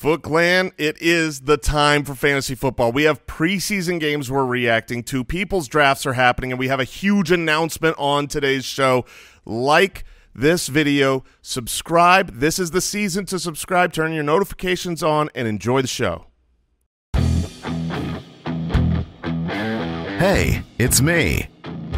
Foot Clan, it is the time for fantasy football. We have preseason games we're reacting to. People's drafts are happening, and we have a huge announcement on today's show. Like this video, subscribe. This is the season to subscribe. Turn your notifications on and enjoy the show. Hey, it's me,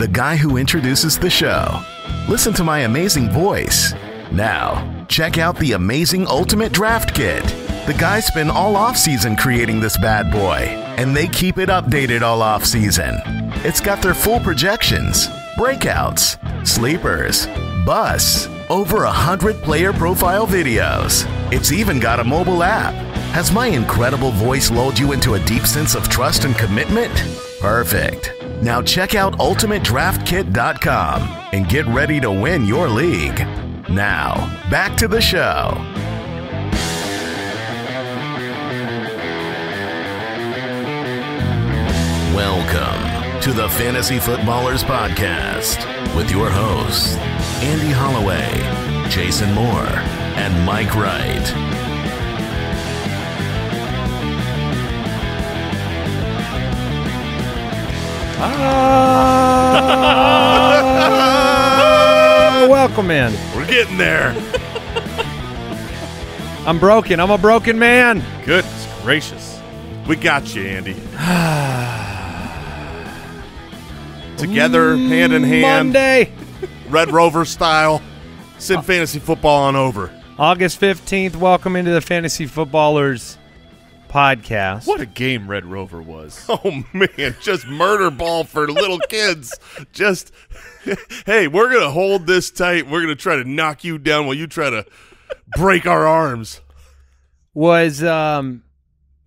the guy who introduces the show. Listen to my amazing voice. Now, check out the amazing Ultimate Draft Kit. The guys spend all offseason creating this bad boy, and they keep it updated all offseason. It's got their full projections, breakouts, sleepers, busts, over 100 player profile videos. It's even got a mobile app. Has my incredible voice lulled you into a deep sense of trust and commitment? Perfect. Now check out ultimatedraftkit.com and get ready to win your league. Now, back to the show. Welcome to the Fantasy Footballers Podcast with your hosts, Andy Holloway, Jason Moore, and Mike Wright. Welcome in. We're getting there. I'm broken. I'm a broken man. Goodness gracious. We got you, Andy. Together, hand in hand, Monday, Red Rover style, send fantasy football on over. August 15th, welcome into the Fantasy Footballers Podcast. What a game Red Rover was. Oh, man, just murder ball for little kids. Just, hey, we're going to hold this tight. We're going to try to knock you down while you try to break our arms. Do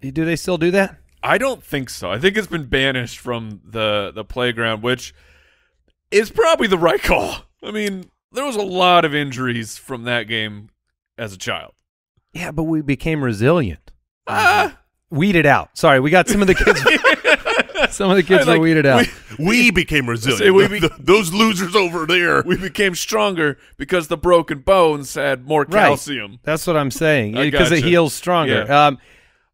they still do that? I don't think so. I think it's been banished from the playground, which is probably the right call. I mean, there was a lot of injuries from that game as a child. Yeah, but we became resilient. Weeded out. Sorry, we got some of the kids. Some of the kids were weeded out. We became resilient. Those losers over there. We became stronger because the broken bones had more calcium. Right. That's what I'm saying. Because it heals stronger. Yeah.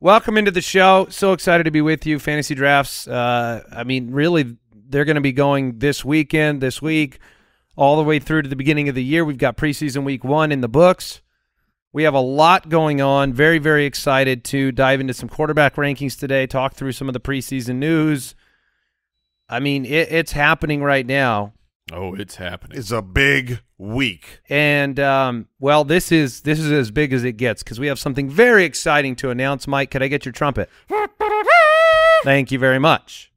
Welcome into the show. So excited to be with you. Fantasy drafts, I mean, really, they're going to be going this weekend, this week, all the way through to the beginning of the year. We've got preseason week one in the books. We have a lot going on. Very, very excited to dive into some quarterback rankings today, talk through some of the preseason news. I mean, it's happening right now. Oh, it's happening. It's a big week. And, well, this is as big as it gets because we have something very exciting to announce. Mike, could I get your trumpet? Thank you very much.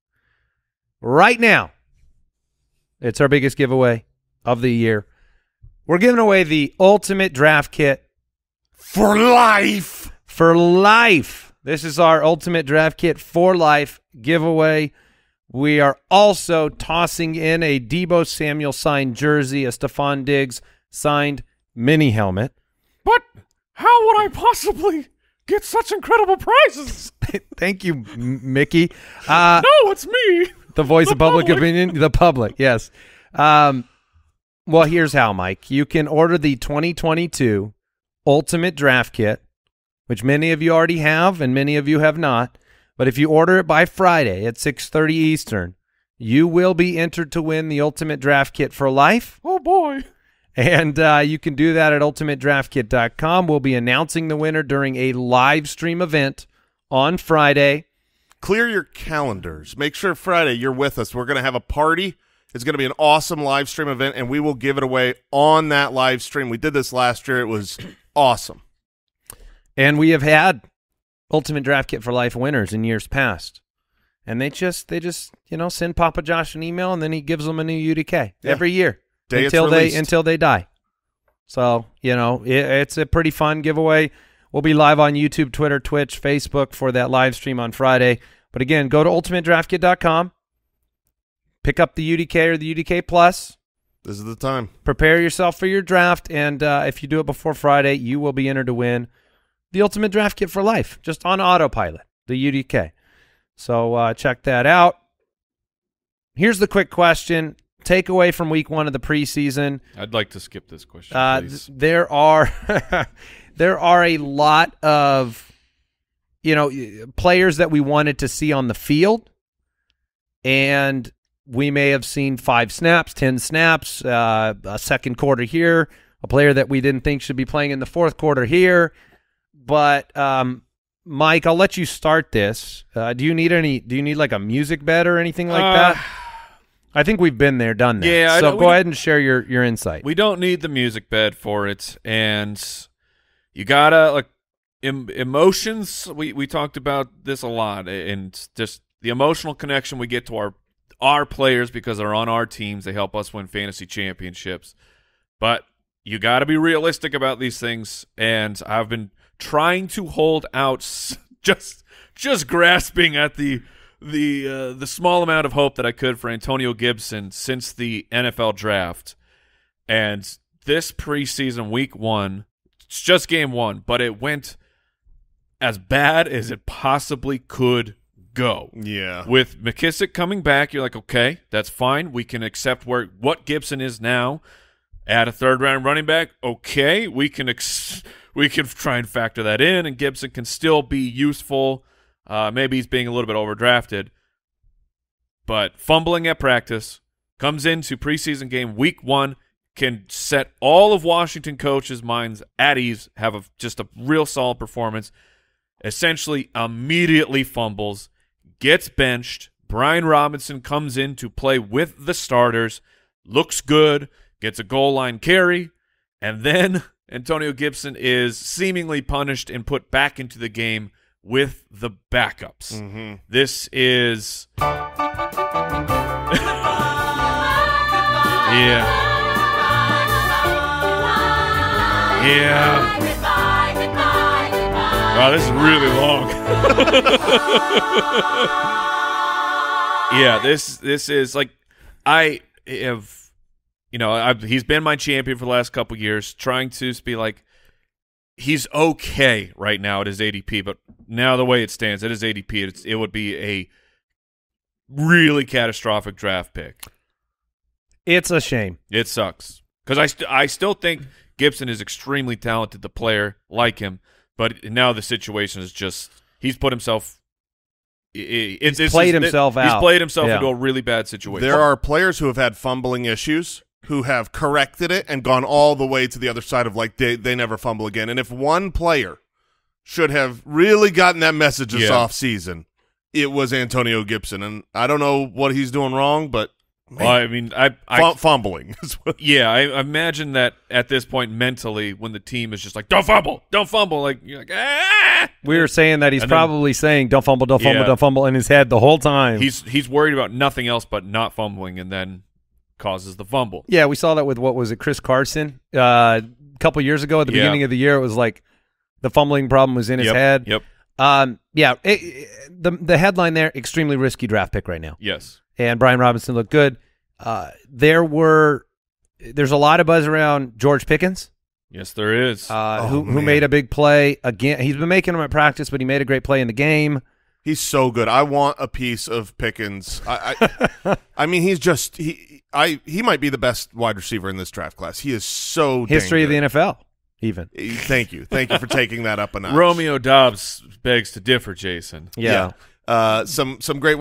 Right now, it's our biggest giveaway of the year. We're giving away the Ultimate Draft Kit. For life. For life. This is our Ultimate Draft Kit for life giveaway. We are also tossing in a Debo Samuel signed jersey, a Stephon Diggs signed mini helmet. But how would I possibly get such incredible prizes? Thank you, Mickey. No, it's me. The voice of public opinion. The public, yes. Well, here's how, Mike. You can order the 2022 Ultimate Draft Kit, which many of you already have and many of you have not. But if you order it by Friday at 6:30 Eastern, you will be entered to win the Ultimate Draft Kit for life. Oh, boy. And you can do that at ultimatedraftkit.com. We'll be announcing the winner during a live stream event on Friday. Clear your calendars. Make sure Friday you're with us. We're going to have a party. It's going to be an awesome live stream event, and we will give it away on that live stream. We did this last year. It was awesome. And we have had Ultimate Draft Kit for life winners in years past, and they just send Papa Josh an email, and then he gives them a new UDK every year until they die. So it's a pretty fun giveaway. We'll be live on YouTube, Twitter, Twitch, Facebook for that live stream on Friday. But again, go to ultimatedraftkit.com, pick up the UDK or the UDK Plus. This is the time. Prepare yourself for your draft, and if you do it before Friday, you will be entered to win the Ultimate Draft Kit for life, just on autopilot, the UDK. So check that out. Here's the quick question. Takeaway from week one of the preseason. I'd like to skip this question, please. There are a lot of you know, players that we wanted to see on the field, and we may have seen 5 snaps, 10 snaps, a second quarter here, a player that we didn't think should be playing in the fourth quarter here. But Mike, I'll let you start this. Do you need like a music bed or anything like that? I think we've been there, done that. Yeah, so go ahead and share your insight. We don't need the music bed for it, and you gotta like emotions. We talked about this a lot, and just the emotional connection we get to our players because they're on our teams. They help us win fantasy championships, but you gotta be realistic about these things. And I've been trying to hold out, just grasping at the small amount of hope that I could for Antonio Gibson since the NFL draft. And this preseason week 1, it's just game 1, but it went as bad as it possibly could go. Yeah. With McKissic coming back, you're like, okay, that's fine. We can accept what Gibson is now. Add a third-round running back, okay, we can try and factor that in, and Gibson can still be useful. Maybe he's being a little bit overdrafted, but fumbling at practice, comes into preseason game week 1, can set all of Washington coaches' minds at ease, have just a real solid performance, essentially immediately fumbles, gets benched. Brian Robinson comes in to play with the starters, looks good, gets a goal line carry, and then Antonio Gibson is seemingly punished and put back into the game with the backups. Mm-hmm. This is... Yeah. Yeah. Wow, this is really long. Yeah, this is like... I have... You know, he's been my champion for the last couple years, trying to be like, he's okay right now at his ADP, but now the way it stands, at his ADP, it would be a really catastrophic draft pick. It's a shame. It sucks. Because I still think Gibson is extremely talented, the player, like him, but now the situation is just, he's put himself... He's played himself into a really bad situation. There are players who have had fumbling issues who have corrected it and gone all the way to the other side of like they never fumble again. And if one player should have really gotten that message this offseason, it was Antonio Gibson. And I don't know what he's doing wrong, but man, well, I mean, fumbling. Yeah, I imagine that at this point mentally, when the team is just like, don't fumble, like you're like, ah! We were saying that he's probably saying don't fumble, don't fumble in his head the whole time. He's worried about nothing else but not fumbling, and then causes the fumble. Yeah, we saw that with, what was it, Chris Carson a couple years ago at the beginning of the year. It was like the fumbling problem was in his head. Yep. Yeah. The headline there: extremely risky draft pick right now. Yes. And Brian Robinson looked good. There's a lot of buzz around George Pickens. Yes, there is. Who made a big play again? He's been making them at practice, but he made a great play in the game. He's so good. I want a piece of Pickens. I mean, he's just he might be the best wide receiver in this draft class. He is so history dang good. Of the NFL. Even. Thank you for taking that up a notch. Romeo Doubs begs to differ, Jason. Yeah. Some great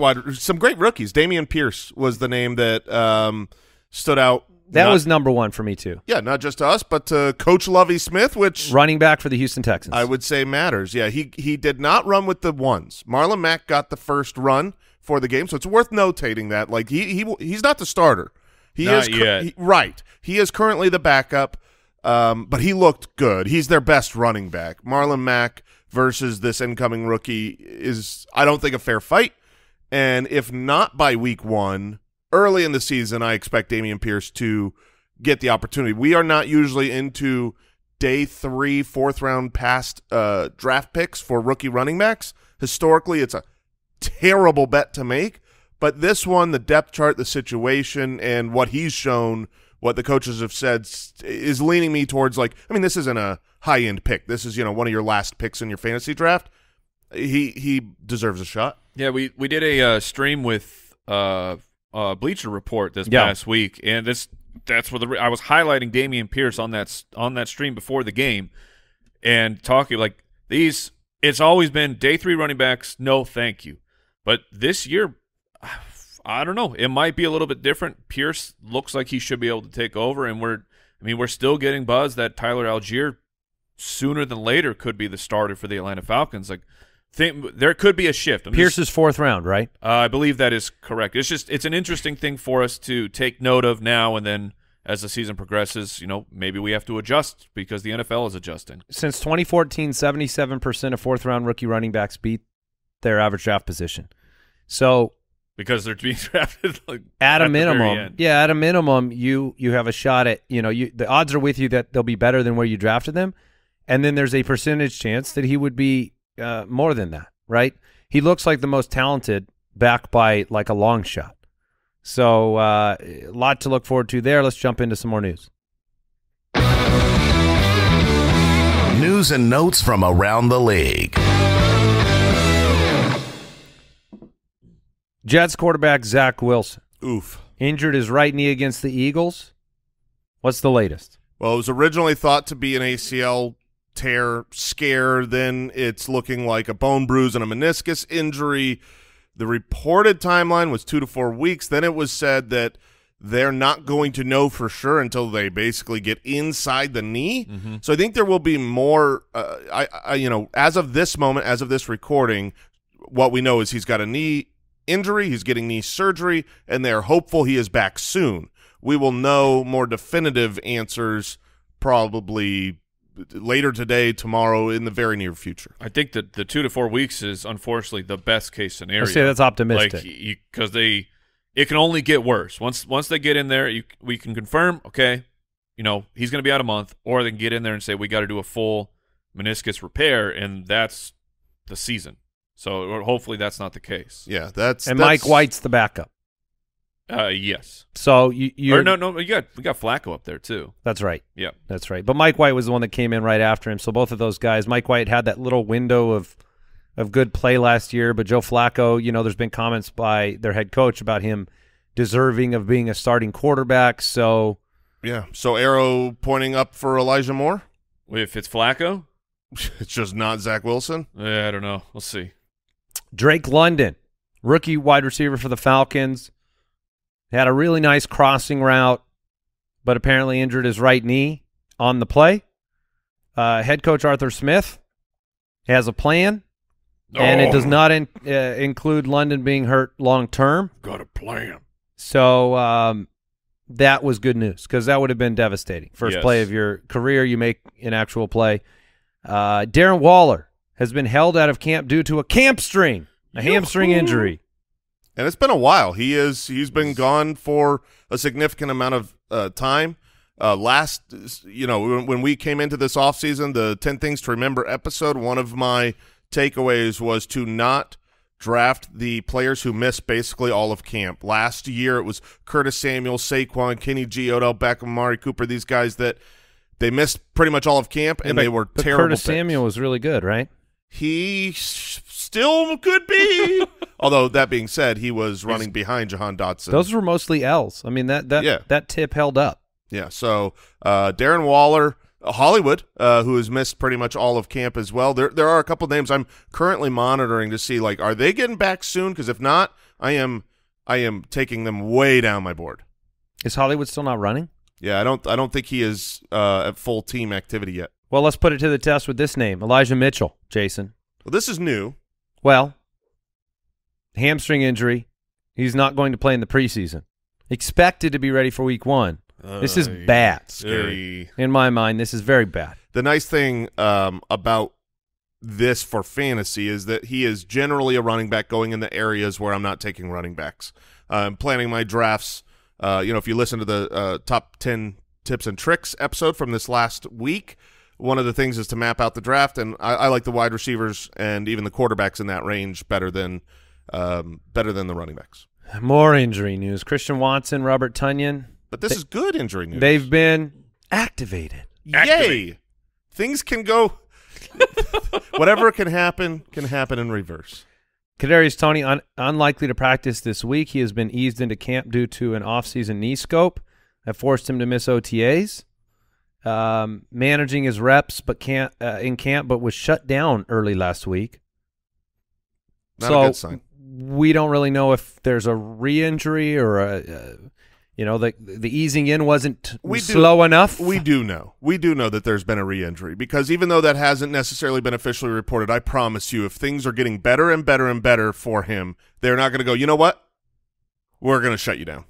rookies. Damian Pierce was the name that stood out. That was #1 for me too. Yeah, not just to us, but to Coach Lovie Smith, which running back for the Houston Texans, I would say matters. Yeah, he did not run with the ones. Marlon Mack got the first run for the game, so it's worth notating that. Like he's not the starter. He is currently the backup, but he looked good. He's their best running back. Marlon Mack versus this incoming rookie is, I don't think, a fair fight. And if not by week 1, early in the season, I expect Damian Pierce to get the opportunity. We are not usually into day 3, 4th round past draft picks for rookie running backs. Historically, it's a terrible bet to make. But this one, the depth chart, the situation, and what he's shown, what the coaches have said, is leaning me towards like, I mean, this isn't a high-end pick. This is, you know, one of your last picks in your fantasy draft. He deserves a shot. Yeah, we did a stream with Bleacher Report this past week, and that's where I was highlighting Damian Pierce on that stream before the game and talking like these it's always been day three running backs, no thank you. But this year, I don't know. It might be a little bit different. Pierce looks like he should be able to take over, and we're still getting buzz that Tyler Algier sooner than later could be the starter for the Atlanta Falcons. Like, there could be a shift. Pierce's fourth round, right? I believe that is correct. It's just an interesting thing for us to take note of now, and then as the season progresses, you know, maybe we have to adjust because the NFL is adjusting. Since 2014, 77% of fourth round rookie running backs beat their average draft position. So because they're being drafted like at a minimum, you have a shot at, you know, the odds are with you that they'll be better than where you drafted them, and then there's a percentage chance that he would be more than that, right? He looks like the most talented back by like a long shot. So a lot to look forward to there. Let's jump into some more news. News and notes from around the league. Jets quarterback Zach Wilson. Oof. Injured his right knee against the Eagles. What's the latest? Well, it was originally thought to be an ACL tear scare. Then it's looking like a bone bruise and a meniscus injury. The reported timeline was 2 to 4 weeks. Then it was said that they're not going to know for sure until they basically get inside the knee. Mm-hmm. So I think there will be more, you know, as of this moment, as of this recording, what we know is he's got a knee injury, he's getting knee surgery, and they're hopeful he is back soon. We will know more definitive answers probably later today, tomorrow, in the very near future. I think that the 2 to 4 weeks is unfortunately the best case scenario. I say that's optimistic, because it can only get worse. Once they get in there, we can confirm, okay, you know, he's going to be out a month, or they can get in there and say we got to do a full meniscus repair, and that's the season. So hopefully that's not the case. Yeah, that's Mike White's the backup. Yes. So you no, we got Flacco up there too. That's right. Yeah, that's right. But Mike White was the one that came in right after him. So both of those guys, Mike White had that little window of good play last year. But Joe Flacco, you know, there's been comments by their head coach about him deserving of being a starting quarterback. So yeah. So arrow pointing up for Elijah Moore. If it's Flacco, it's just not Zach Wilson. Yeah, I don't know. We'll see. Drake London, rookie wide receiver for the Falcons, had a really nice crossing route, but apparently injured his right knee on the play. Head coach Arthur Smith has a plan, and it does not include London being hurt long term. Got a plan. So that was good news, because that would have been devastating. First play of your career, you make an actual play. Darren Waller has been held out of camp due to a hamstring injury. And it's been a while. He's been gone for a significant amount of time. You know, when we came into this offseason, the 10 Things to Remember episode, one of my takeaways was to not draft the players who missed basically all of camp. Last year, it was Curtis Samuel, Saquon, Kenny G, Odell Beckham, Amari Cooper, these guys that they missed pretty much all of camp, and they were terrible. Curtis Samuel was really good, right? He still could be. Although, that being said, he was running behind Jahan Dotson. Those were mostly L's. I mean, that tip held up. Yeah, so Darren Waller, Hollywood, who has missed pretty much all of camp as well. There are a couple names I'm currently monitoring to see, like, are they getting back soon? Because if not, I am taking them way down my board. Is Hollywood still not running? Yeah, I don't think he is at full team activity yet. Well, let's put it to the test with this name, Elijah Mitchell, Jason. Well, this is new. Well, hamstring injury. He's not going to play in the preseason. Expected to be ready for week 1. This is bad. Scary. In my mind, this is very bad. The nice thing about this for fantasy is that he is generally a running back going in the areas where I'm not taking running backs. I'm planning my drafts. You know, if you listen to the top 10 tips and tricks episode from this last week, one of the things is to map out the draft, and I like the wide receivers and even the quarterbacks in that range better than the running backs. More injury news: Christian Watson, Robert Tonyan. But this is good injury news. They've been activated. Yay! Things can go. Whatever can happen in reverse. Kadarius Toney unlikely to practice this week. He has been eased into camp due to an off-season knee scope that forced him to miss OTAs. managing his reps, but can't in camp, but was shut down early last week. Not a good sign. We don't really know if there's a re-injury or a, you know, the easing in wasn't slow enough. We do know that there's been a re-injury, because even though that hasn't necessarily been officially reported, I promise you, if things are getting better and better and better for him, they're not going to go, you know what? We're going to shut you down.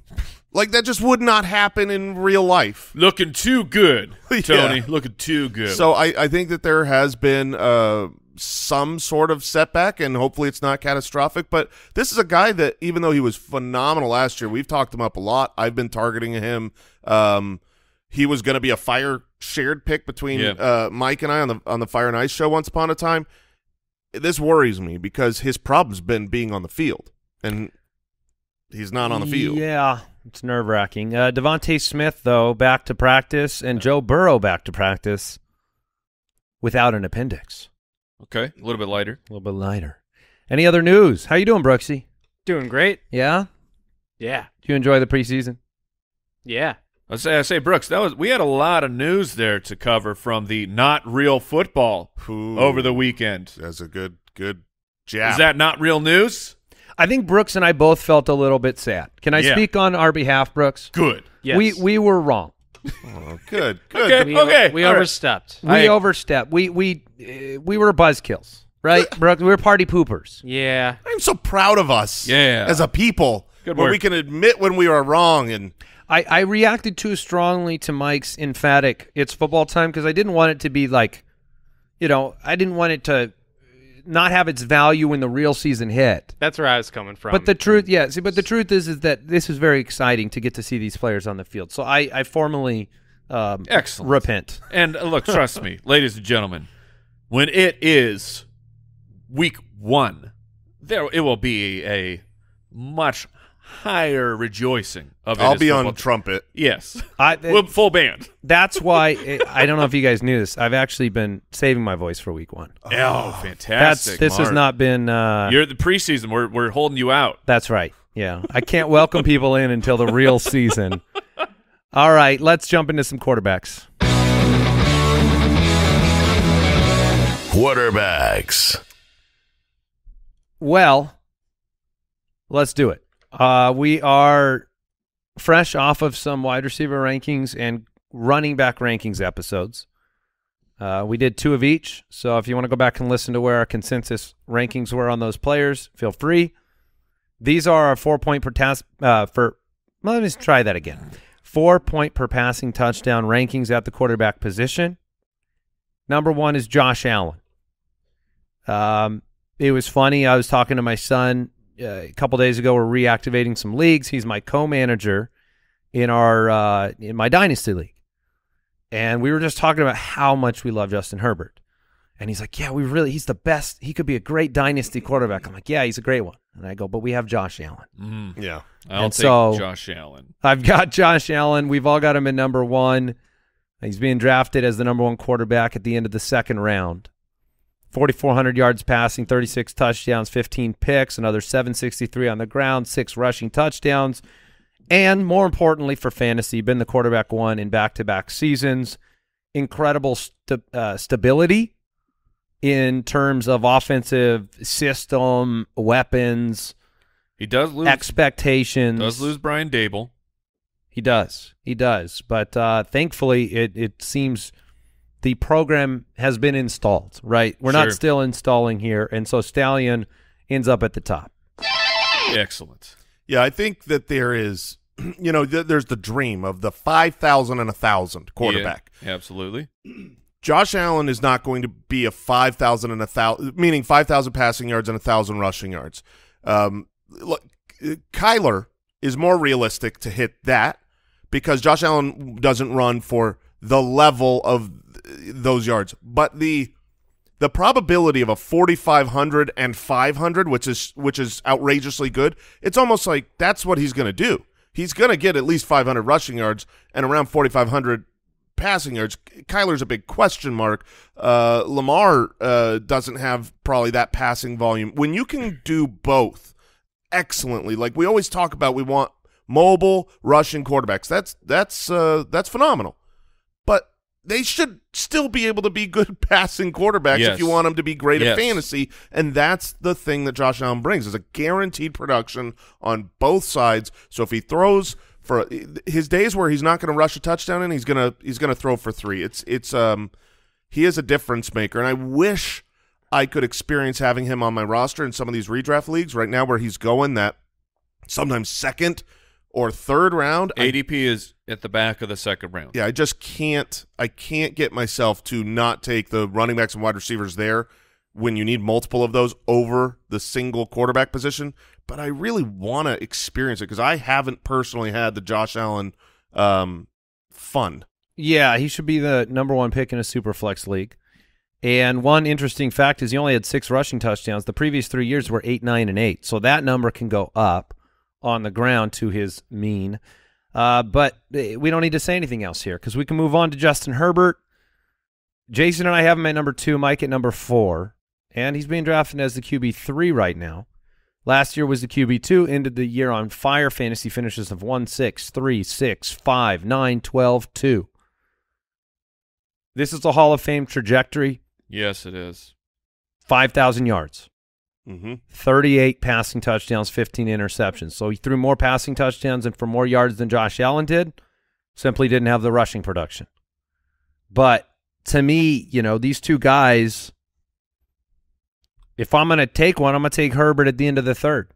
Like, that just would not happen in real life. Looking too good, Tony. Yeah. Looking too good. So I think that there has been some sort of setback, and hopefully it's not catastrophic. But this is a guy that, even though he was phenomenal last year, we've talked him up a lot. I've been targeting him. He was going to be a shared pick between Mike and I on the Fire and Ice show once upon a time. This worries me because his problem's been being on the field, and he's not on the field. Yeah, it's nerve-wracking. Devontae Smith, though, back to practice, and Joe Burrow back to practice without an appendix. Okay, a little bit lighter. A little bit lighter. Any other news? How you doing, Brooksy? Doing great. Yeah? Yeah. Do you enjoy the preseason? Yeah. I say, Brooks, we had a lot of news there to cover from the not real football over the weekend. That's a good jab. Is that not real news? I think Brooks and I both felt a little bit sad. Can I speak on our behalf, Brooks? Good. Yes. We were wrong. Oh, good. Okay. We overstepped. Right. We overstepped. We were buzzkills, right, Brooks? We were party poopers. Yeah. I'm so proud of us as a people. Good where work. We can admit when we are wrong. And I reacted too strongly to Mike's emphatic, it's football time, because I didn't want it to be like, you know, I didn't want it to not have its value when the real season hit. That's where I was coming from. But the truth, but the truth is that this is very exciting to get to see these players on the field. So I formally repent. And look, trust me, ladies and gentlemen, when it is week 1, it will be a much higher rejoicing of it. I'll be on trumpet. Yes. Full band. That's why I don't know if you guys knew this. I've actually been saving my voice for week 1. Oh, fantastic. This has not been you're the preseason. We're holding you out. That's right. Yeah. I can't welcome people in until the real season. All right, let's jump into some quarterbacks. Well, let's do it. We are fresh off of some wide receiver rankings and running back rankings episodes. We did 2 of each, so if you want to go back and listen to where our consensus rankings were on those players, feel free. These are our 4 point per passing touchdown rankings at the quarterback position. Number 1 is Josh Allen. It was funny. I was talking to my son a couple days ago. We're reactivating some leagues. He's my co-manager in our in my dynasty league, and we were just talking about how much we love Justin Herbert, and he's like, "Yeah, he's the best. He could be a great dynasty quarterback." I'm like, "Yeah, he's a great one," and I go, "But we have Josh Allen." Yeah, I'll take Josh Allen. I've got Josh Allen. We've all got him in number 1. He's being drafted as the number 1 quarterback at the end of the 2nd round. 4,400 yards passing, 36 touchdowns, 15 picks, another 763 on the ground, 6 rushing touchdowns, and more importantly for fantasy, been the quarterback 1 in back-to-back seasons. Incredible stability in terms of offensive system, weapons. He does lose expectations. Does lose Brian Dable. He does. He does. But thankfully, it seems the program has been installed, right? We're not still installing here, and so Stallion ends up at the top. Excellent. Yeah, I think that there is, you know, there's the dream of the 5,000 and 1,000 quarterback. Yeah, absolutely. Josh Allen is not going to be a 5,000 and 1,000, meaning 5,000 passing yards and 1,000 rushing yards. Look, Kyler is more realistic to hit that because Josh Allen doesn't run for the level of those yards, but the probability of a 4,500 and 500, which is outrageously good. It's almost like that's what he's going to do. He's going to get at least 500 rushing yards and around 4,500 passing yards. Kyler's a big question mark. Lamar doesn't have probably that passing volume. When you can do both excellently, like we always talk about, we want mobile rushing quarterbacks. That's phenomenal. they should still be able to be good passing quarterbacks if you want them to be great at fantasy. And that's the thing that Josh Allen brings, is a guaranteed production on both sides. So if he throws for his days where he's not going to rush a touchdown and he's going to throw for three. He is a difference maker, and I wish I could experience having him on my roster in some of these redraft leagues right now where he's going that sometimes second or third round. ADP is at the back of the second round. Yeah, I just can't. I can't get myself to not take the running backs and wide receivers there when you need multiple of those over the single quarterback position. But I really want to experience it because I haven't personally had the Josh Allen fun. Yeah, he should be the #1 pick in a super flex league. And one interesting fact is he only had 6 rushing touchdowns. The previous 3 years were 8, 9, and 8. So that number can go up on the ground to his mean. But we don't need to say anything else here because we can move on to Justin Herbert. Jason and I have him at #2, Mike at #4, and he's being drafted as the QB3 right now. Last year was the QB2, ended the year on fire. Fantasy finishes of 1, 6, 3, 6, 5, 9, 12, 2. This is the Hall of Fame trajectory. Yes, it is. 5,000 yards. 38 passing touchdowns, 15 interceptions. So he threw more passing touchdowns and for more yards than Josh Allen did. Simply didn't have the rushing production. But to me, you know, these two guys, if I'm going to take one, I'm going to take Herbert at the end of the third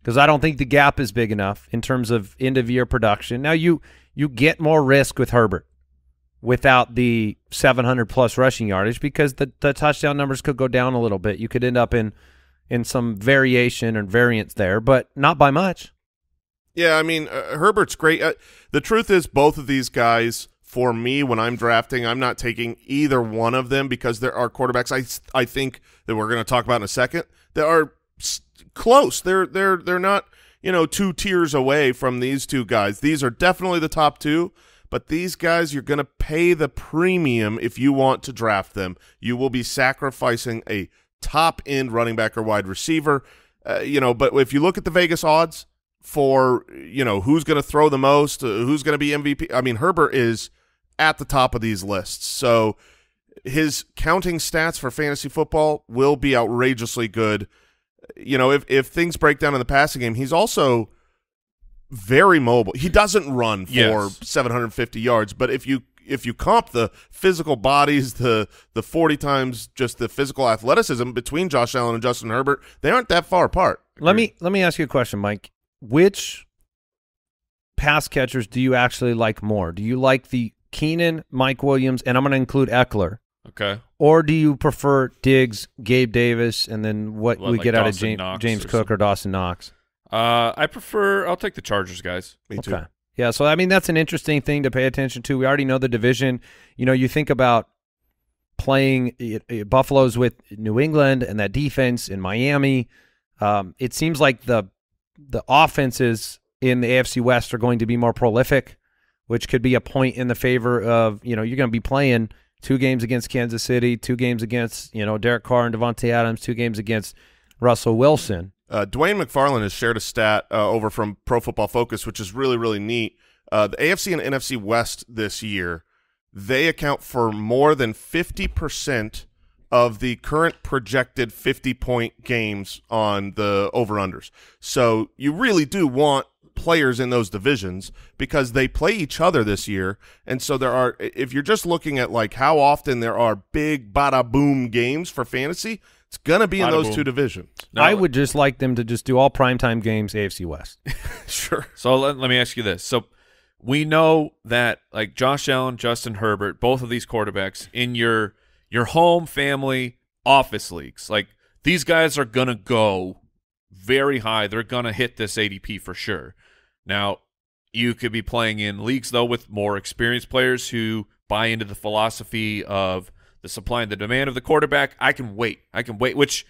because I don't think the gap is big enough in terms of end-of-year production. Now, you get more risk with Herbert without the 700-plus rushing yardage because the touchdown numbers could go down a little bit. You could end up in some variation and variance there, but not by much. Yeah, I mean, Herbert's great. The truth is both of these guys, for me, when I'm drafting, I'm not taking either one of them because there are quarterbacks I think that we're going to talk about in a second that are close. They're not, you know, 2 tiers away from these two guys. These are definitely the top 2. But these guys, you're going to pay the premium if you want to draft them. You will be sacrificing a top-end running back or wide receiver. You know, but if you look at the Vegas odds for, you know, who's going to throw the most, who's going to be MVP, I mean, Herbert is at the top of these lists. So his counting stats for fantasy football will be outrageously good. You know, if things break down in the passing game, he's also very mobile. He doesn't run for 750 yards, but if you comp the physical bodies, the 40 times just the physical athleticism between Josh Allen and Justin Herbert, they aren't that far apart. Let me ask you a question, Mike. Which pass catchers do you actually like more? Do you like the Keenan, Mike Williams, and I'm going to include Eckler? Okay. Or do you prefer Diggs, Gabe Davis, and then what we like get out of James Cook or Dawson Knox? I'll take the Chargers guys. Me too. Okay. Yeah, so I mean that's an interesting thing to pay attention to. We already know the division. You know, you think about playing Buffalo's with New England and that defense in Miami. It seems like the offenses in the AFC West are going to be more prolific, which could be a point in the favor of, you know, you're going to be playing 2 games against Kansas City, 2 games against, you know, Derek Carr and Devontae Adams, 2 games against Russell Wilson. Dwayne McFarlane has shared a stat over from Pro Football Focus, which is really, really neat. The AFC and NFC West this year, they account for more than 50% of the current projected 50-point games on the over-unders. So you really do want players in those divisions because they play each other this year. And so there are, if you're just looking at like how often there are big bada-boom games for fantasy, it's going to be in those 2 divisions. No, I would just like them to just do all primetime games, AFC West. Sure. So let me ask you this. So we know that like Josh Allen, Justin Herbert, both of these quarterbacks in your home, family, office leagues, like these guys are going to go very high. They're going to hit this ADP for sure. Now, you could be playing in leagues, though, with more experienced players who buy into the philosophy of the supply and the demand of the quarterback. I can wait, which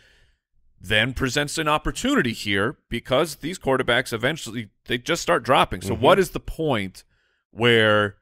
then presents an opportunity here because these quarterbacks eventually they just start dropping. So what is the point where,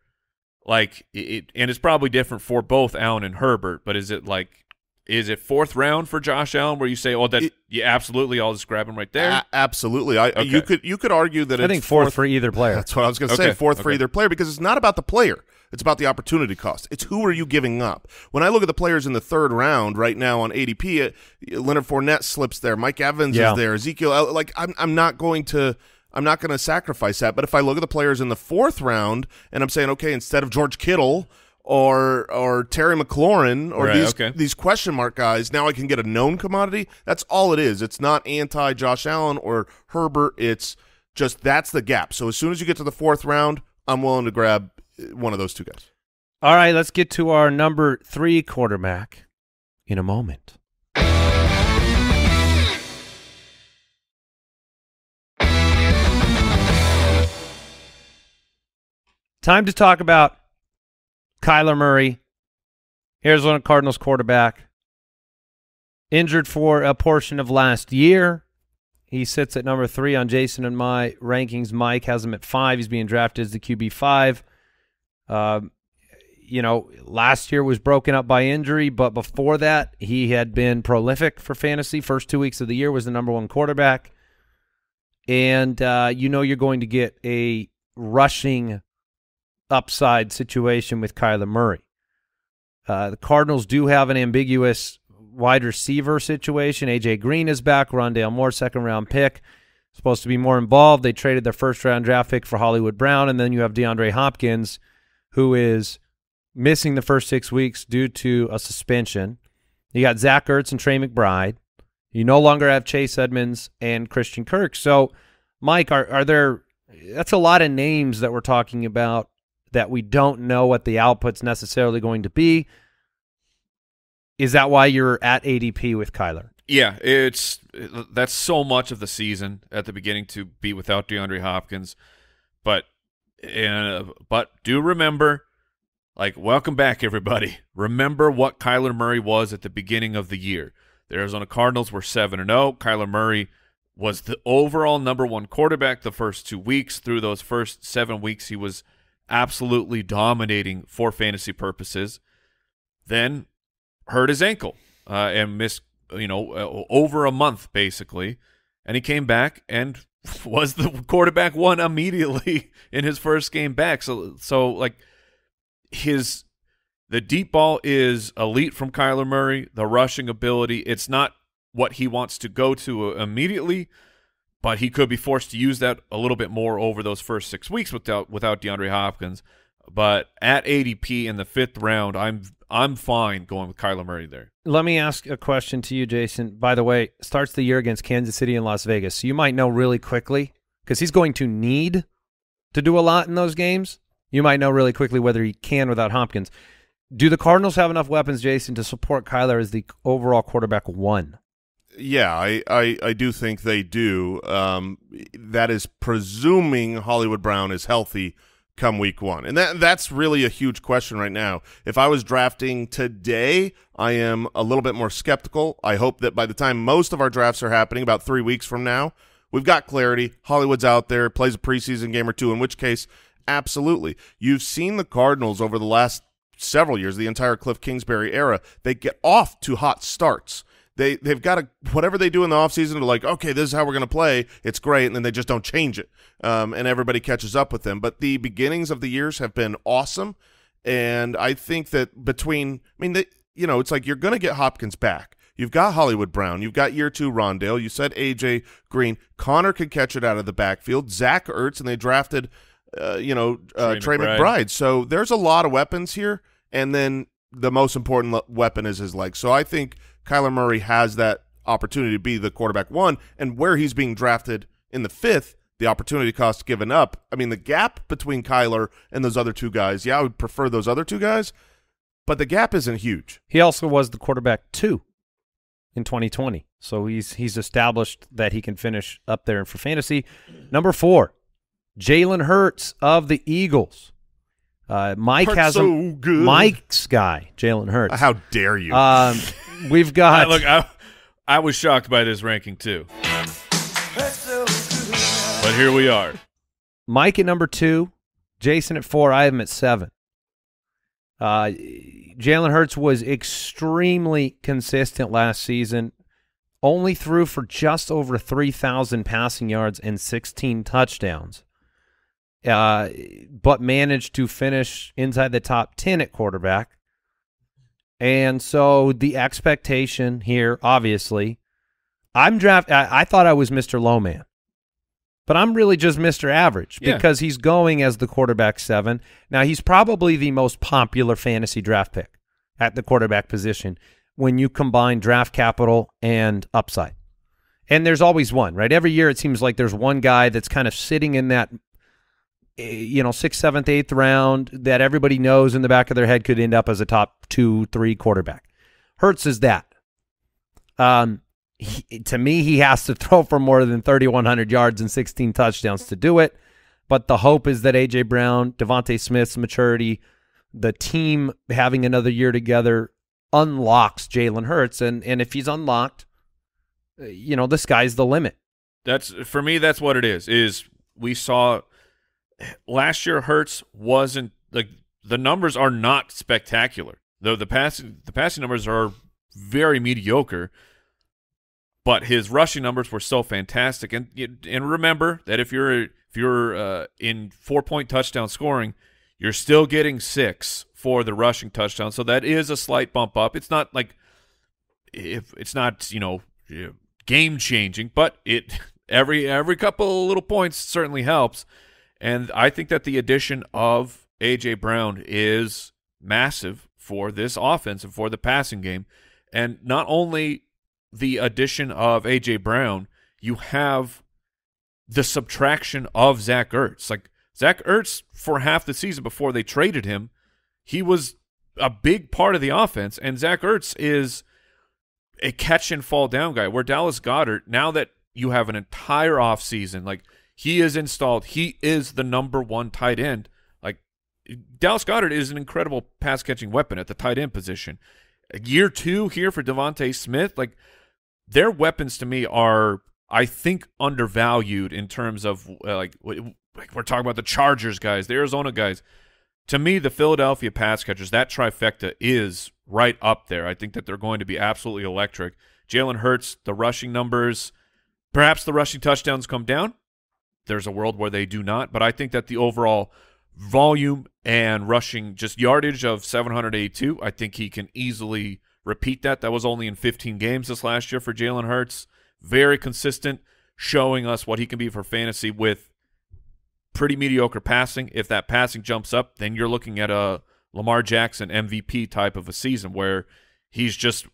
like, and it's probably different for both Allen and Herbert, but is it like Is it fourth round for Josh Allen where you say, oh, that you absolutely, I'll just grab him right there? Absolutely. Okay. You could argue that I think fourth for either player. That's what I was going to say, fourth for either player, because it's not about the player. It's about the opportunity cost. It's who are you giving up? When I look at the players in the third round right now on ADP, Leonard Fournette slips there. Mike Evans is there. Ezekiel, like I'm not going to sacrifice that. But if I look at the players in the fourth round and I'm saying, okay, instead of George Kittle or Terry McLaurin or these question mark guys, now I can get a known commodity. That's all it is. It's not anti Josh Allen or Herbert. It's just that's the gap. So as soon as you get to the fourth round, I'm willing to grab one of those two guys. All right, let's get to our number three quarterback in a moment. Time to talk about Kyler Murray, Arizona Cardinals quarterback, injured for a portion of last year. He sits at number 3 on Jason and my rankings. Mike has him at 5. He's being drafted as the QB5. You know, last year was broken up by injury, but before that, he had been prolific for fantasy. First 2 weeks of the year was the number 1 quarterback. And, you know, you're going to get a rushing upside situation with Kyler Murray. The Cardinals do have an ambiguous wide receiver situation. A.J. Green is back. Rondale Moore, second-round pick, supposed to be more involved. They traded their first-round draft pick for Hollywood Brown, and then you have DeAndre Hopkins, who is missing the first 6 weeks due to a suspension. You got Zach Ertz and Trey McBride. You no longer have Chase Edmonds and Christian Kirk. So, Mike, are there – that's a lot of names that we're talking about that we don't know what the output's necessarily going to be. Is that why you're at ADP with Kyler? Yeah, that's so much of the season at the beginning to be without DeAndre Hopkins. But do remember, like, welcome back, everybody. Remember what Kyler Murray was at the beginning of the year. The Arizona Cardinals were 7-0. Kyler Murray was the overall number 1 quarterback the first 2 weeks. Through those first 7 weeks, he was absolutely dominating for fantasy purposes. Then hurt his ankle and missed, you know, over a month, basically. And he came back and was the quarterback 1 immediately in his first game back. So like the deep ball is elite from Kyler Murray, the rushing ability. It's not what he wants to go to immediately, but he could be forced to use that a little bit more over those first 6 weeks without DeAndre Hopkins. But at ADP in the 5th round, I'm fine going with Kyler Murray there. Let me ask a question to you, Jason. By the way, starts the year against Kansas City and Las Vegas. So you might know really quickly, because he's going to need to do a lot in those games. You might know really quickly whether he can without Hopkins. Do the Cardinals have enough weapons, Jason, to support Kyler as the overall quarterback 1? Yeah, I do think they do. That is presuming Hollywood Brown is healthy come week 1. And that's really a huge question right now. If I was drafting today, I am a little bit more skeptical. I hope that by the time most of our drafts are happening, about 3 weeks from now, we've got clarity. Hollywood's out there, plays a preseason game or two, in which case, absolutely. You've seen the Cardinals over the last several years, the entire Cliff Kingsbury era, they get off to hot starts. They've got to, whatever they do in the offseason, they're like, okay, this is how we're going to play. It's great, and then they just don't change it, and everybody catches up with them. But the beginnings of the years have been awesome, and I think that between – I mean, you know, it's like you're going to get Hopkins back. You've got Hollywood Brown. You've got year 2 Rondale. You said A.J. Green. Connor could catch it out of the backfield. Zach Ertz, and they drafted, Trey McBride. So there's a lot of weapons here, and then the most important weapon is his legs. So I think – Kyler Murray has that opportunity to be the quarterback 1, and where he's being drafted in the 5th, the opportunity cost given up. I mean, the gap between Kyler and those other two guys, yeah, I would prefer those other two guys, but the gap isn't huge. He also was the quarterback 2 in 2020, so he's established that he can finish up there for fantasy. Number 4, Jalen Hurts of the Eagles. Mike has so good. Mike's guy, Jalen Hurts. How dare you? We've got. Look, I was shocked by this ranking too, but here we are. Mike at number 2, Jason at 4. I am at 7. Jalen Hurts was extremely consistent last season, only threw for just over 3,000 passing yards and 16 touchdowns, but managed to finish inside the top 10 at quarterback. And so the expectation here, obviously, I thought I was Mr. Low Man, but I'm really just Mr. Average because he's going as the quarterback 7. Now, he's probably the most popular fantasy draft pick at the quarterback position when you combine draft capital and upside. And there's always one, right? Every year it seems like there's one guy that's kind of sitting in that, you know, 6th, 7th, 8th round that everybody knows in the back of their head could end up as a top 2, 3 quarterback. Hurts is that. To me, he has to throw for more than 3,100 yards and 16 touchdowns to do it. But the hope is that A.J. Brown, Devontae Smith's maturity, the team having another year together unlocks Jalen Hurts. And if he's unlocked, you know, the sky's the limit. That's, for me, that's what it is we saw last year. Hurts wasn't like, the numbers are not spectacular, though the passing numbers are very mediocre, but his rushing numbers were so fantastic. And remember that if you're in 4-point touchdown scoring, you're still getting 6 for the rushing touchdown. So that is a slight bump up. It's not like, if it's not, you know, game changing, but it every couple of little points certainly helps. And I think that the addition of A.J. Brown is massive for this offense and for the passing game. And not only the addition of A.J. Brown, you have the subtraction of Zach Ertz. Like, Zach Ertz, for half the season before they traded him, he was a big part of the offense. And Zach Ertz is a catch and fall down guy, where Dallas Goddard, now that you have an entire offseason, like, he is installed. He is the number 1 tight end. Like, Dallas Goddard is an incredible pass-catching weapon at the tight end position. Year 2 here for Devontae Smith. Like, their weapons to me are, I think, undervalued in terms of, like we're talking about the Chargers guys, the Arizona guys. To me, the Philadelphia pass catchers, that trifecta is right up there. I think that they're going to be absolutely electric. Jalen Hurts, the rushing numbers, perhaps the rushing touchdowns come down. There's a world where they do not, but I think that the overall volume and rushing just yardage of 782, I think he can easily repeat that. That was only in 15 games this last year for Jalen Hurts. Very consistent, showing us what he can be for fantasy with pretty mediocre passing. If that passing jumps up, then you're looking at a Lamar Jackson MVP type of a season where he's just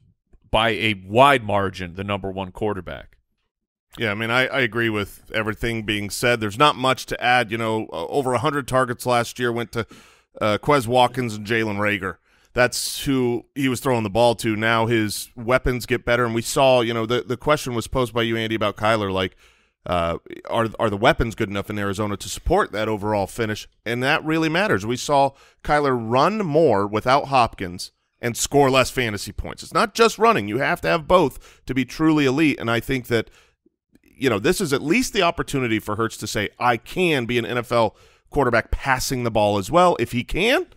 by a wide margin the number 1 quarterback. Yeah, I mean, I agree with everything being said. There's not much to add. You know, over 100 targets last year went to Quez Watkins and Jalen Reagor. That's who he was throwing the ball to. Now his weapons get better, and we saw, you know, the question was posed by you, Andy, about Kyler, like, are the weapons good enough in Arizona to support that overall finish? And that really matters. We saw Kyler run more without Hopkins and score less fantasy points. It's not just running. You have to have both to be truly elite, and I think that, you know, this is at least the opportunity for Hurts to say, I can be an NFL quarterback passing the ball as well. If he can,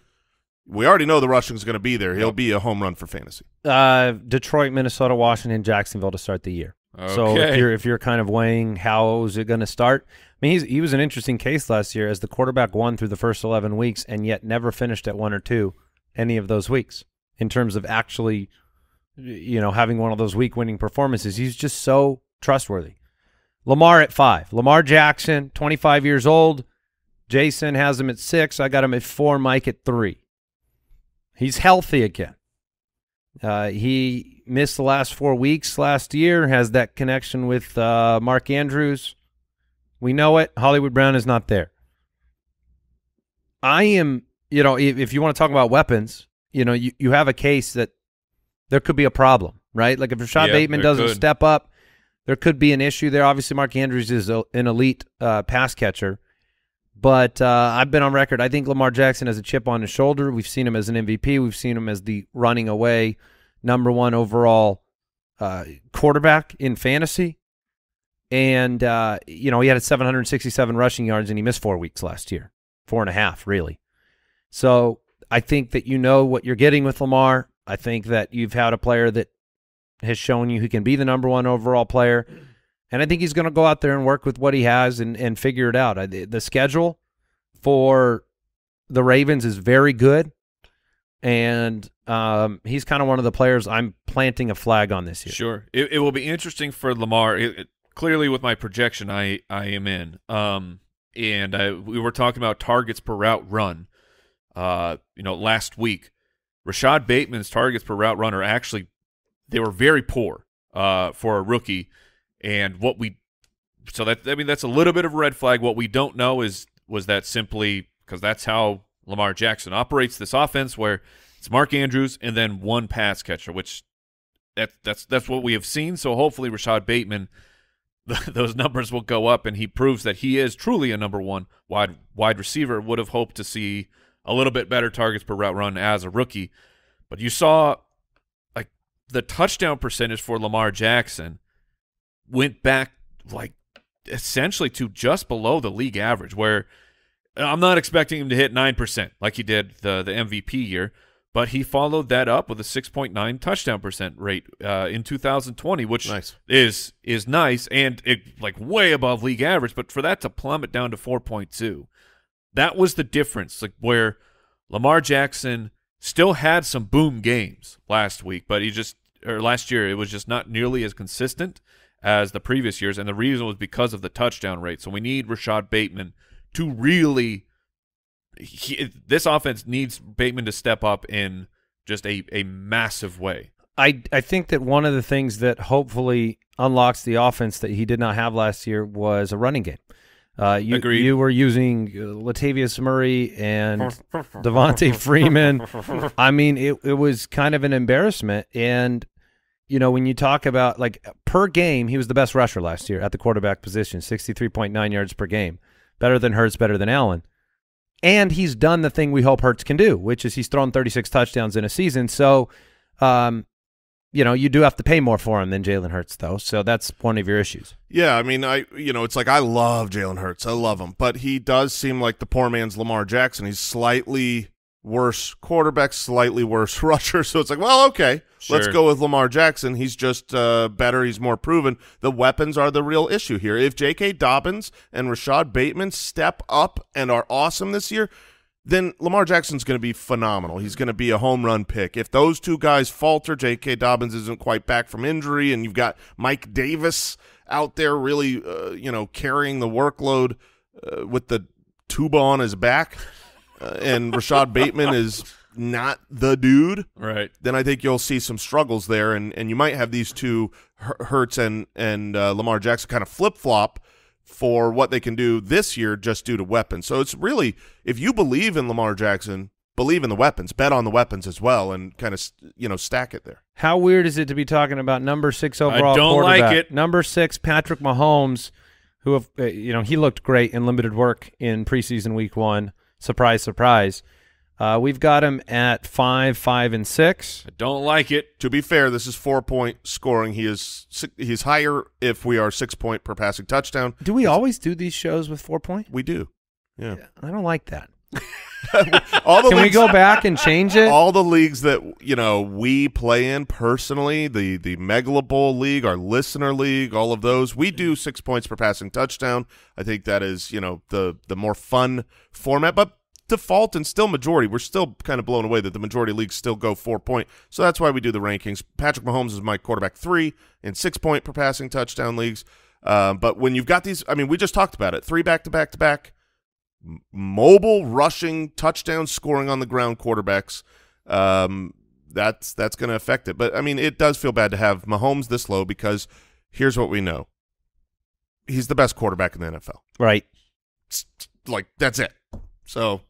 we already know the rushing is going to be there. He'll be a home run for fantasy. Detroit, Minnesota, Washington, Jacksonville to start the year. Okay. So if you're kind of weighing how is it going to start, I mean, he was an interesting case last year as the quarterback 1 through the first 11 weeks and yet never finished at 1 or 2 any of those weeks in terms of actually, you know, having one of those week-winning performances. He's just so trustworthy. Lamar at 5. Lamar Jackson, 25 years old. Jason has him at 6. I got him at 4. Mike at 3. He's healthy again. He missed the last 4 weeks last year, has that connection with Mark Andrews. We know it. Hollywood Brown is not there. I am, you know, if you want to talk about weapons, you know, you have a case that there could be a problem, right? Like if Rashad Bateman doesn't step up, there could be an issue there. Obviously, Mark Andrews is an elite pass catcher, but I've been on record. I think Lamar Jackson has a chip on his shoulder. We've seen him as an MVP. We've seen him as the running away number 1 overall quarterback in fantasy. And, you know, he had 767 rushing yards, and he missed 4 weeks last year, 4.5, really. So I think that you know what you're getting with Lamar. I think that you've had a player that has shown you he can be the #1 overall player. And I think he's going to go out there and work with what he has and figure it out. The schedule for the Ravens is very good. And he's kind of one of the players I'm planting a flag on this year. Sure. It will be interesting for Lamar. Clearly, with my projection, I am in. We were talking about targets per route run. You know, last week, Rashad Bateman's targets per route run are actually, they were very poor for a rookie. And what we, so that, I mean, that's a little bit of a red flag. What we don't know is, was that simply because that's how Lamar Jackson operates this offense, where it's Mark Andrews and then one pass catcher, which that's what we have seen. So hopefully Rashad Bateman, those numbers will go up, and he proves that he is truly a #1 wide receiver. Would have hoped to see a little bit better targets per route run as a rookie, but you saw like the touchdown percentage for Lamar Jackson went back like essentially to just below the league average, where I'm not expecting him to hit 9% like he did the MVP year, but he followed that up with a 6.9 touchdown percent rate in 2020, which is nice, and it, like, way above league average. But for that to plummet down to 4.2, that was the difference, like where Lamar Jackson still had some boom games last week, but he just, or last year, it was just not nearly as consistent as the previous years, and the reason was because of the touchdown rate. So we need Rashad Bateman to really this offense needs Bateman to step up in just a massive way. I think that one of the things that hopefully unlocks the offense that he did not have last year was a running game. You were using Latavius Murray and Devontae Freeman. I mean, it was kind of an embarrassment. And you know, when you talk about, like, per game, he was the best rusher last year at the quarterback position, 63.9 yards per game. Better than Hurts, better than Allen. And he's done the thing we hope Hurts can do, which is he's thrown 36 touchdowns in a season. So, you know, you do have to pay more for him than Jalen Hurts, though. So that's one of your issues. Yeah, I mean, you know, it's like I love Jalen Hurts. I love him. But he does seem like the poor man's Lamar Jackson. He's slightly worse quarterback, slightly worse rusher. So it's like, well, okay, sure, let's go with Lamar Jackson. He's just better. He's more proven. The weapons are the real issue here. If J.K. Dobbins and Rashad Bateman step up and are awesome this year, then Lamar Jackson's going to be phenomenal. He's going to be a home run pick. If those two guys falter, J.K. Dobbins isn't quite back from injury, and you've got Mike Davis out there really, you know, carrying the workload with the tuba on his back. And Rashad Bateman is not the dude, right? Then I think you'll see some struggles there, and you might have these two, Hurts and Lamar Jackson, kind of flip-flop for what they can do this year just due to weapons. So it's really, if you believe in Lamar Jackson, believe in the weapons, bet on the weapons as well, and kind of, you know, stack it there. How weird is it to be talking about #6 overall quarterback? I don't like it. #6, Patrick Mahomes, who, you know, he looked great in limited work in preseason week 1. Surprise, surprise. We've got him at 5, 5, and 6. I don't like it. To be fair, this is 4-point scoring. He's higher if we are 6-point per passing touchdown. Do we always do these shows with 4-point? We do. Yeah. I don't like that. Can we go back and change it? All the leagues that, you know, we play in personally, the Megala Bowl League, our listener league, all of those, we do 6 points per passing touchdown. I think that is, you know, the more fun format, but default and still majority, we're still kind of blown away that the majority of leagues still go 4-point. So that's why we do the rankings. Patrick Mahomes is my quarterback 3 in 6-point per passing touchdown leagues. But when you've got these, I mean, we just talked about it, 3 back-to-back-to-back. Mobile rushing touchdown scoring on the ground quarterbacks, that's going to affect it. But I mean, it does feel bad to have Mahomes this low, because here's what we know: he's the best quarterback in the NFL, right? Like, that's it. So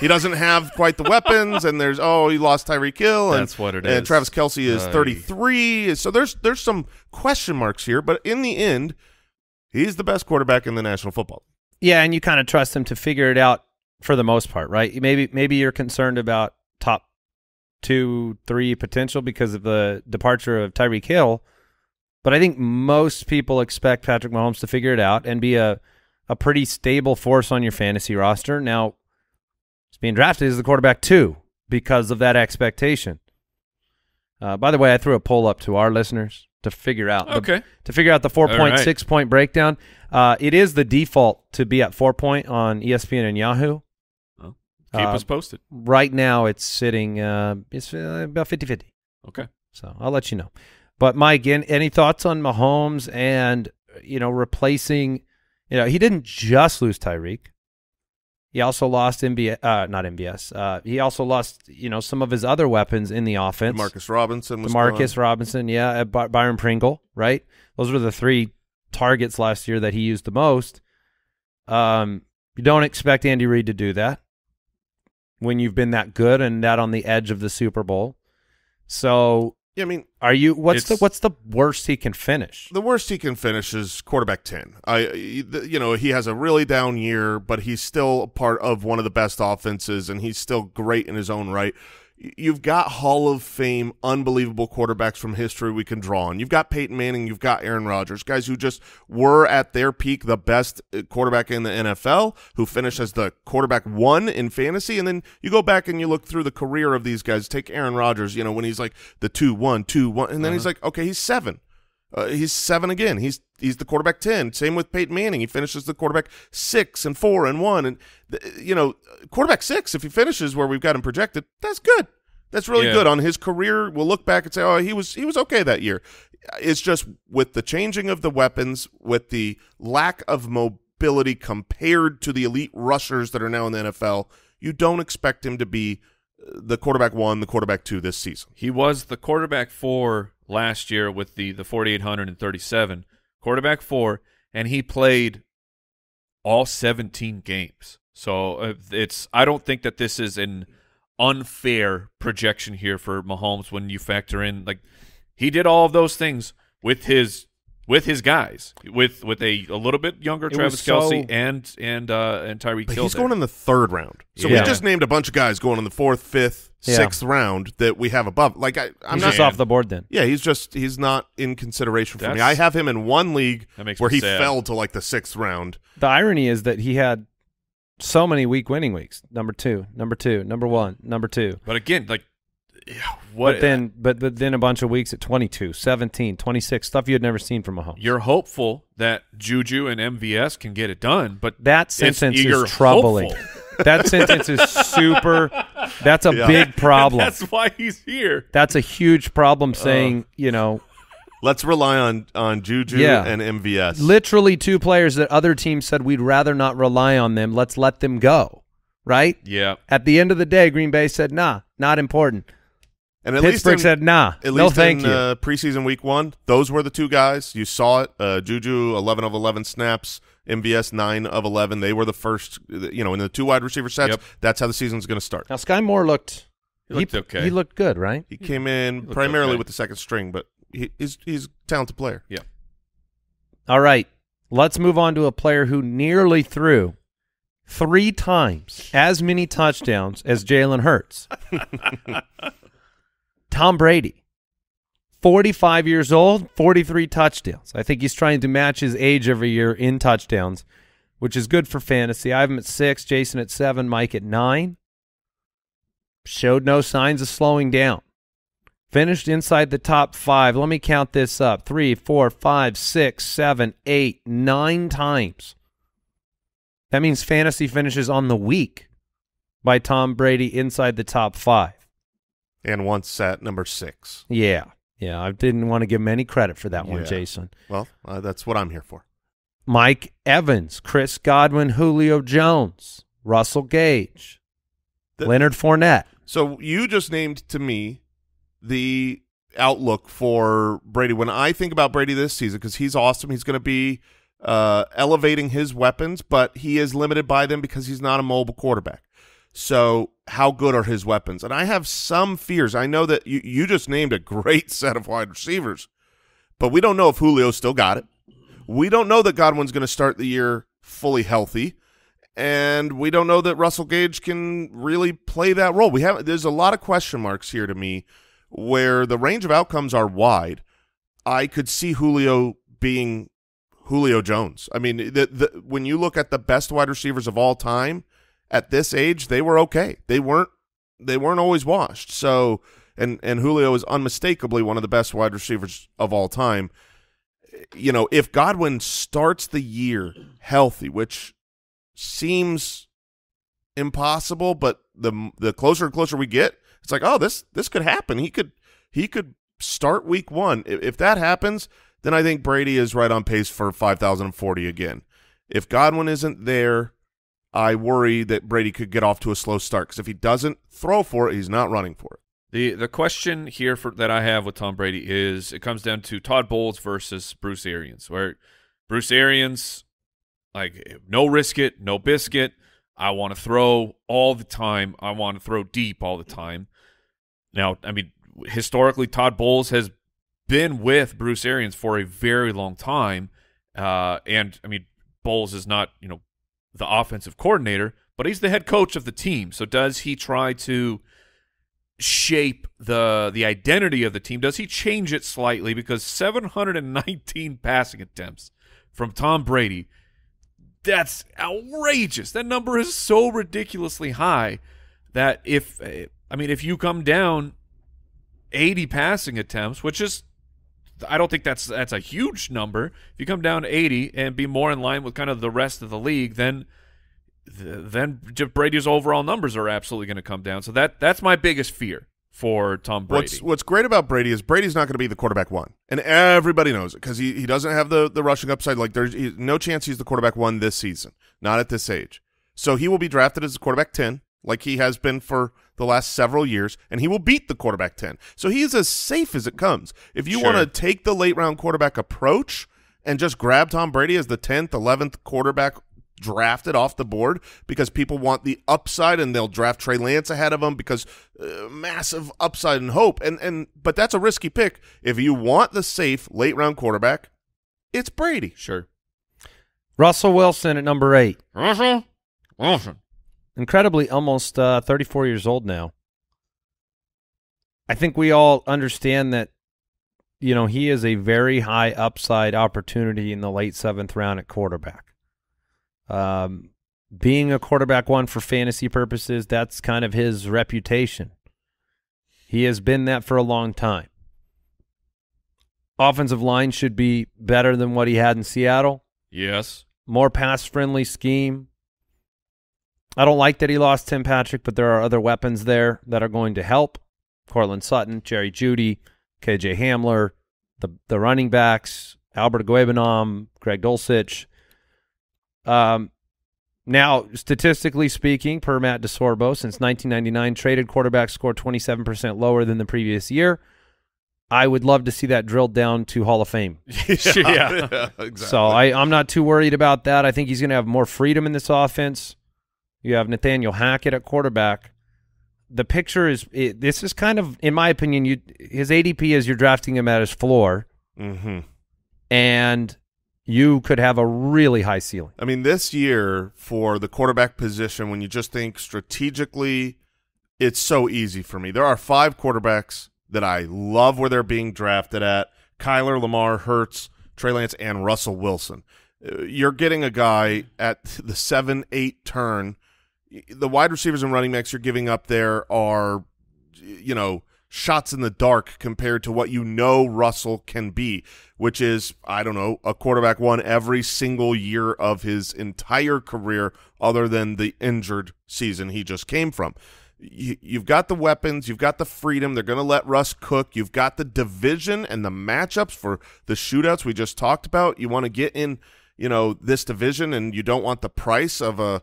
he doesn't have quite the weapons, and there's, oh, he lost Tyreek Hill, and that's what it is. And Travis Kelce is 33, so there's some question marks here. But in the end, he's the best quarterback in the National Football League. Yeah, and you kind of trust them to figure it out for the most part, right? Maybe you're concerned about top 2, 3 potential because of the departure of Tyreek Hill, but I think most people expect Patrick Mahomes to figure it out and be a pretty stable force on your fantasy roster. Now, he's being drafted as the quarterback 2. because of that expectation. By the way, I threw a poll up to our listeners to figure out the 4.6 point breakdown. It is the default to be at 4 point on ESPN and Yahoo. Well, keep us posted. Right now, it's sitting it's about 50-50. Okay, so I'll let you know. But Mike, any thoughts on Mahomes and replacing? He didn't just lose Tyreek. He also lost he also lost, some of his other weapons in the offense. DeMarcus Robinson, yeah, Byron Pringle, right? Those were the three targets last year that he used the most. You don't expect Andy Reid to do that when you've been that good and that on the edge of the Super Bowl. So, yeah, I mean, what's the worst he can finish? The worst he can finish is quarterback 10. He has a really down year, but he's still part of one of the best offenses, and he's still great in his own right. You've got Hall of Fame, unbelievable quarterbacks from history we can draw on. You've got Peyton Manning, you've got Aaron Rodgers, guys who just were at their peak the best quarterback in the NFL, who finished as the quarterback 1 in fantasy. And then you go back and you look through the career of these guys. Take Aaron Rodgers, when he's like the 2-1, 2-1, and then he's like, okay, he's 7. He's 7 again. He's the quarterback 10. Same with Peyton Manning. He finishes the quarterback 6 and 4 and 1. And, quarterback 6, if he finishes where we've got him projected, that's good. That's really good. On his career, we'll look back and say, oh, he was okay that year. It's just with the changing of the weapons, with the lack of mobility compared to the elite rushers that are now in the NFL, you don't expect him to be the quarterback 1, the quarterback 2 this season. He was the quarterback 4 last year with the 4,837, quarterback 4, and he played all 17 games. So I don't think that this is an unfair projection here for Mahomes when you factor in he did all of those things with his guys, with a little bit younger Travis Kelce and Tyreek Hill. He's going in the 3rd round. So we just named a bunch of guys going in the 4th, 5th, 6th round that we have above. I'm just off the board then. Yeah, he's not in consideration for me. I have him in one league where he fell to the 6th round. The irony is that he had so many week-winning weeks. Number 2, number 2, number 1, number 2. But again, But then a bunch of weeks at 22, 17, 26, stuff you had never seen from Mahomes. You're hopeful that Juju and MVS can get it done, but that sentence is troubling. That sentence is super. That's a big problem. That's why he's here. That's a huge problem. Saying let's rely on Juju and MVS. Literally 2 players that other teams said we'd rather not rely on them. Let's let them go. Right? Yeah. At the end of the day, Green Bay said, "Nah, not important." And Pittsburgh said, nah, no thank you. Preseason week 1, those were the 2 guys. You saw it. Juju, 11 of 11 snaps. MVS, 9 of 11. They were the first, in the 2 wide receiver sets. Yep. That's how the season's going to start. Now, Sky Moore looked okay. He looked good, right? He came in primarily with the second string, but he's a talented player. Yeah. All right. Let's move on to a player who nearly threw 3 times as many touchdowns as Jalen Hurts. Tom Brady, 45 years old, 43 touchdowns. I think he's trying to match his age every year in touchdowns, which is good for fantasy. I have him at 6, Jason at 7, Mike at 9. Showed no signs of slowing down. Finished inside the top 5. Let me count this up. 3, 4, 5, 6, 7, 8, 9 times. That means fantasy finishes on the week by Tom Brady inside the top 5. And once at number 6. Yeah. Yeah, I didn't want to give him any credit for that one, Jason. Well, that's what I'm here for. Mike Evans, Chris Godwin, Julio Jones, Russell Gage, Leonard Fournette. So you just named to me the outlook for Brady. When I think about Brady this season, because he's awesome, he's going to be elevating his weapons, but he is limited by them because he's not a mobile quarterback. So how good are his weapons? And I have some fears. I know that you just named a great set of wide receivers, but we don't know if Julio's still got it. We don't know that Godwin's going to start the year fully healthy, and we don't know that Russell Gage can really play that role. There's a lot of question marks here to me where the range of outcomes are wide. I could see Julio being Julio Jones. I mean, when you look at the best wide receivers of all time, at this age, they were okay. They weren't they weren't always washed. So, and Julio is unmistakably one of the best wide receivers of all time. You know, if Godwin starts the year healthy, which seems impossible, but the closer and closer we get, it's like, oh, this could happen. He could start week one. If that happens, then I think Brady is right on pace for 5,040 again. If Godwin isn't there, I worry that Brady could get off to a slow start, because if he doesn't throw for it, he's not running for it. The question here that I have with Tom Brady is, it comes down to Todd Bowles versus Bruce Arians, where Bruce Arians, like, no risk it, no biscuit. I want to throw all the time. I want to throw deep all the time. Now, I mean, historically, Todd Bowles has been with Bruce Arians for a very long time. And, I mean, Bowles is not, you know, the offensive coordinator, but he's the head coach of the team. So does he try to shape the identity of the team? Does he change it slightly? Because 719 passing attempts from Tom Brady, that's outrageous. That number is so ridiculously high that if you come down 80 passing attempts, which is, I don't think that's a huge number. If you come down 80 and be more in line with kind of the rest of the league, then Brady's overall numbers are absolutely going to come down. So that's my biggest fear for Tom Brady. What's great about Brady is Brady's not going to be the quarterback one, and everybody knows it, because he doesn't have the rushing upside. Like, there's no chance he's the quarterback one this season, not at this age. So he will be drafted as a quarterback 10, like he has been for the last several years, and he will beat the quarterback 10. So he is as safe as it comes. If you want to take the late-round quarterback approach and just grab Tom Brady as the 10th, 11th quarterback drafted off the board, because people want the upside and they'll draft Trey Lance ahead of him because massive upside and hope. But that's a risky pick. If you want the safe late-round quarterback, it's Brady. Sure. Russell Wilson at number 8. Russell Wilson. Incredibly, almost 34 years old now. I think we all understand that, you know, he is a very high upside opportunity in the late 7th round at quarterback. Being a quarterback one for fantasy purposes, that's kind of his reputation. He has been that for a long time. Offensive line should be better than what he had in Seattle. Yes. More pass-friendly scheme. I don't like that he lost Tim Patrick, but there are other weapons there that are going to help. Cortland Sutton, Jerry Jeudy, KJ Hamler, the running backs, Albert Guebenom, Greg Dulcich. Now, statistically speaking, per Matt DeSorbo, since 1999, traded quarterbacks scored 27% lower than the previous year. I would love to see that drilled down to Hall of Fame. Yeah, exactly. So I'm not too worried about that. I think he's going to have more freedom in this offense. You have Nathaniel Hackett at quarterback. The picture is this is kind of, in my opinion, his ADP is you're drafting him at his floor, and you could have a really high ceiling. I mean, this year for the quarterback position, when you just think strategically, it's so easy for me. There are 5 quarterbacks that I love where they're being drafted at: Kyler, Lamar, Hurts, Trey Lance, and Russell Wilson. You're getting a guy at the 7-8 turn. The wide receivers and running backs you're giving up there are, you know, shots in the dark compared to what you know Russell can be, which is, I don't know, a quarterback one every single year of his entire career other than the injured season he just came from. You've got the weapons. You've got the freedom. They're going to let Russ cook. You've got the division and the matchups for the shootouts we just talked about. You want to get in, you know, this division, and you don't want the price of a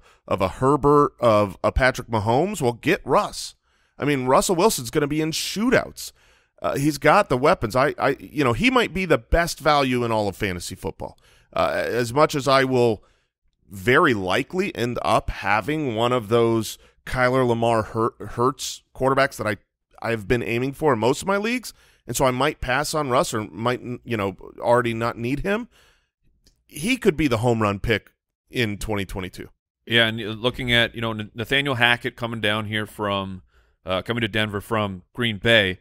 Herbert, of a Patrick Mahomes. Well, get Russ. I mean, Russell Wilson's going to be in shootouts. He's got the weapons. You know, he might be the best value in all of fantasy football. As much as I will very likely end up having one of those Kyler, Lamar, Hurts quarterbacks that I've been aiming for in most of my leagues, and so I might pass on Russ, or might, you know, already not need him. He could be the home run pick in 2022. Yeah, and looking at, you know, Nathaniel Hackett coming down here from coming to Denver from Green Bay,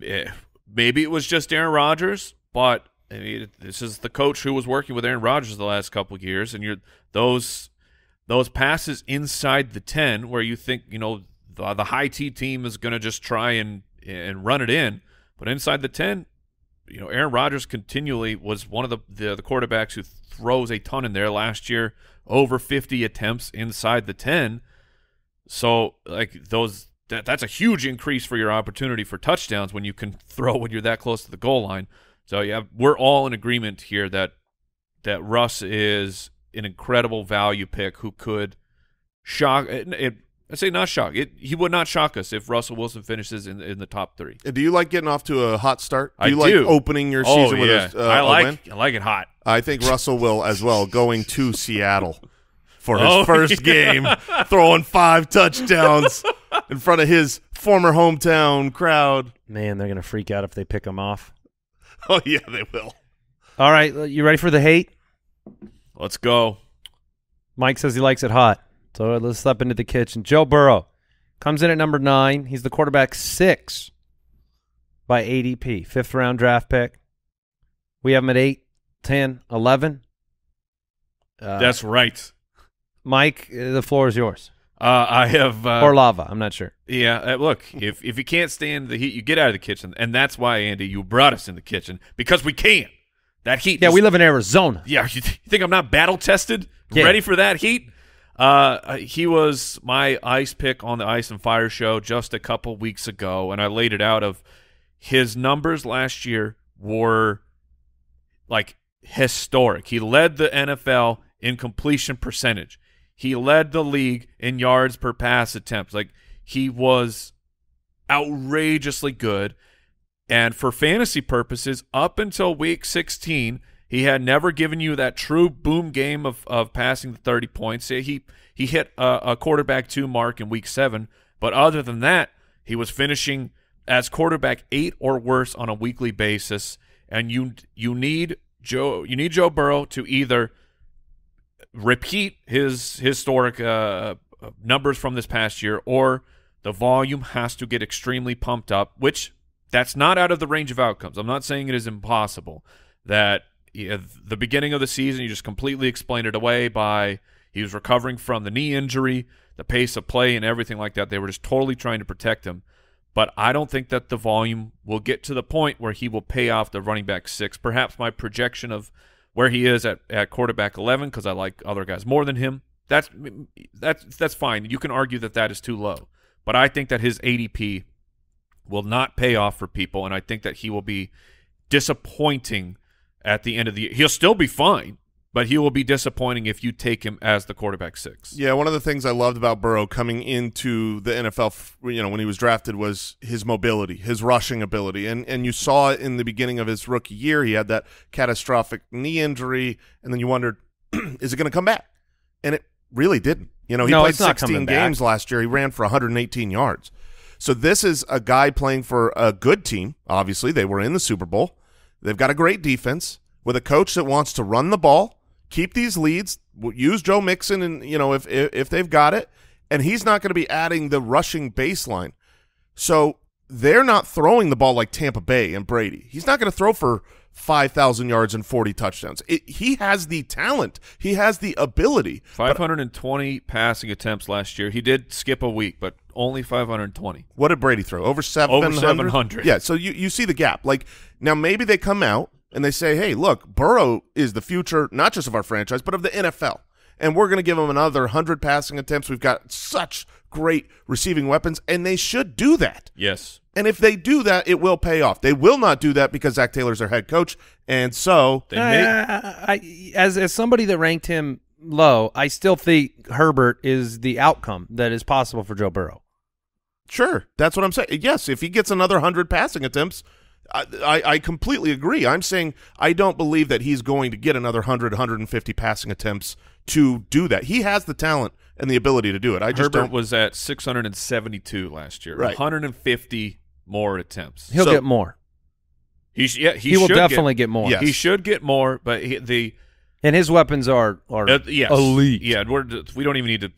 maybe it was just Aaron Rodgers, but I mean, this is the coach who was working with Aaron Rodgers the last couple of years, and those passes inside the 10 where you think, you know, the high T team is going to just try and run it in. But inside the 10, you know, Aaron Rodgers continually was one of the quarterbacks who throws a ton in there last year, over 50 attempts inside the 10. So like those, that's a huge increase for your opportunity for touchdowns when you can throw when you're that close to the goal line. So yeah, we're all in agreement here that Russ is an incredible value pick who could shock. I say not shock. He would not shock us if Russell Wilson finishes in the top 3. Do you like getting off to a hot start? Do you like opening your season with a win? I like it hot. I think Russell will as well, going to Seattle for his first game, throwing 5 touchdowns in front of his former hometown crowd. Man, they're going to freak out if they pick him off. Oh, yeah, they will. All right, you ready for the hate? Let's go. Mike says he likes it hot. So let's step into the kitchen. Joe Burrow comes in at number 9. He's the quarterback 6 by ADP, 5th-round draft pick. We have him at 8, 10, 11. That's right. Mike, the floor is yours. I have or lava. I'm not sure. Yeah, look, if you can't stand the heat, you get out of the kitchen, and that's why, Andy, you brought us in the kitchen, because we can. That heat. Yeah, we live in Arizona. Yeah, you think I'm not battle-tested, ready for that heat? He was my ice pick on the Ice and Fire show just a couple weeks ago, and I laid it out of his numbers last year were like historic. He led the NFL in completion percentage. He led the league in yards per pass attempts. Like, he was outrageously good. And for fantasy purposes, up until week 16, he had never given you that true boom game of passing the 30 points. He hit a quarterback 2 mark in week 7, but other than that, he was finishing as quarterback 8 or worse on a weekly basis. And you need Joe Burrow to either repeat his historic numbers from this past year, or the volume has to get extremely pumped up, which that's not out of the range of outcomes. I'm not saying it is impossible that the beginning of the season, you just completely explained it away by he was recovering from the knee injury, the pace of play, and everything like that. They were just totally trying to protect him. But I don't think that the volume will get to the point where he will pay off the running back 6. Perhaps my projection of where he is at quarterback 11, because I like other guys more than him, that's fine. You can argue that that is too low. But I think that his ADP will not pay off for people, and I think that he will be disappointing at the end of the year. He'll still be fine, but he will be disappointing if you take him as the quarterback 6. Yeah, one of the things I loved about Burrow coming into the NFL, you know, when he was drafted, was his mobility, his rushing ability. And you saw it in the beginning of his rookie year. He had that catastrophic knee injury, and then you wondered, is it going to come back? And it really didn't. You know, he played 16 games last year. He ran for 118 yards. So this is a guy playing for a good team. Obviously, they were in the Super Bowl. They've got a great defense with a coach that wants to run the ball, keep these leads, use Joe Mixon, and you know if they've got it, and he's not going to be adding the rushing baseline. So they're not throwing the ball like Tampa Bay and Brady. He's not going to throw for 5,000 yards and 40 touchdowns. He has the talent. He has the ability. 520 passing attempts last year. He did skip a week, but only 520. What did Brady throw? Over 700? Over 700. Yeah, so you see the gap. Like, now maybe they come out and they say, hey, look, Burrow is the future, not just of our franchise, but of the NFL. And we're going to give him another 100 passing attempts. We've got such great receiving weapons, and they should do that. Yes. And if they do that, it will pay off. They will not do that because Zach Taylor's their head coach, and so they as somebody that ranked him low, I still think Herbert is the outcome that is possible for Joe Burrow. Sure, that's what I'm saying. Yes, if he gets another 100 passing attempts, I completely agree. I'm saying I don't believe that he's going to get another 100, 150 passing attempts to do that. He has the talent and the ability to do it. I just Herbert was at 672 last year, right? 150. More attempts. He'll get more. He will definitely get more. Yes. He should get more, but and his weapons are elite. Yeah, we don't even need to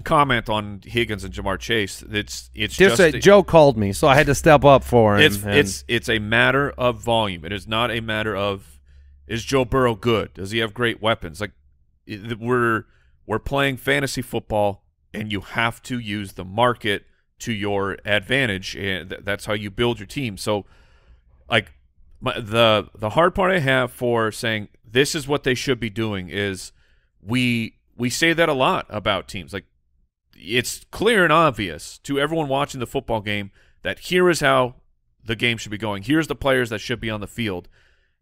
comment on Higgins and Jamar Chase. It's just Joe called me, so I had to step up for him. It's a matter of volume. It is not a matter of is Joe Burrow good? Does he have great weapons? Like we're playing fantasy football, and you have to use the market to your advantage, and that's how you build your team. So, like, the hard part I have for saying this is what they should be doing is we say that a lot about teams. Like, it's clear and obvious to everyone watching the football game that here is how the game should be going. Here's the players that should be on the field,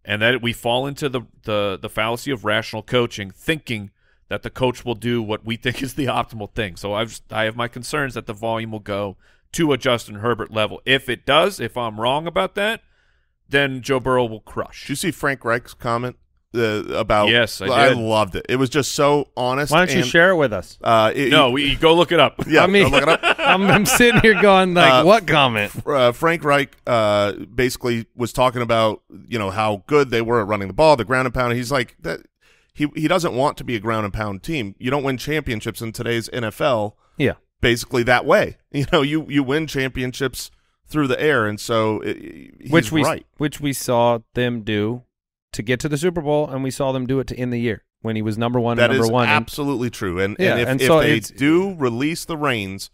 and that we fall into the fallacy of rational coaching, thinking that the coach will do what we think is the optimal thing. So I have my concerns that the volume will go to a Justin Herbert level. If it does, if I'm wrong about that, then Joe Burrow will crush. Did you see Frank Reich's comment about? Yes, I did. I loved it. It was just so honest. Why don't you share it with us? Go look it up. Yeah, I mean, go look it up. I'm sitting here going, like, what comment? Frank Reich basically was talking about, you know, how good they were at running the ball, the ground and pound. He's like that. He doesn't want to be a ground and pound team. You don't win championships in today's NFL. Yeah, basically that way. You know, you win championships through the air, and so which we saw them do to get to the Super Bowl, and we saw them do it to end the year when he was number one. That is absolutely true. And if they do release the reins,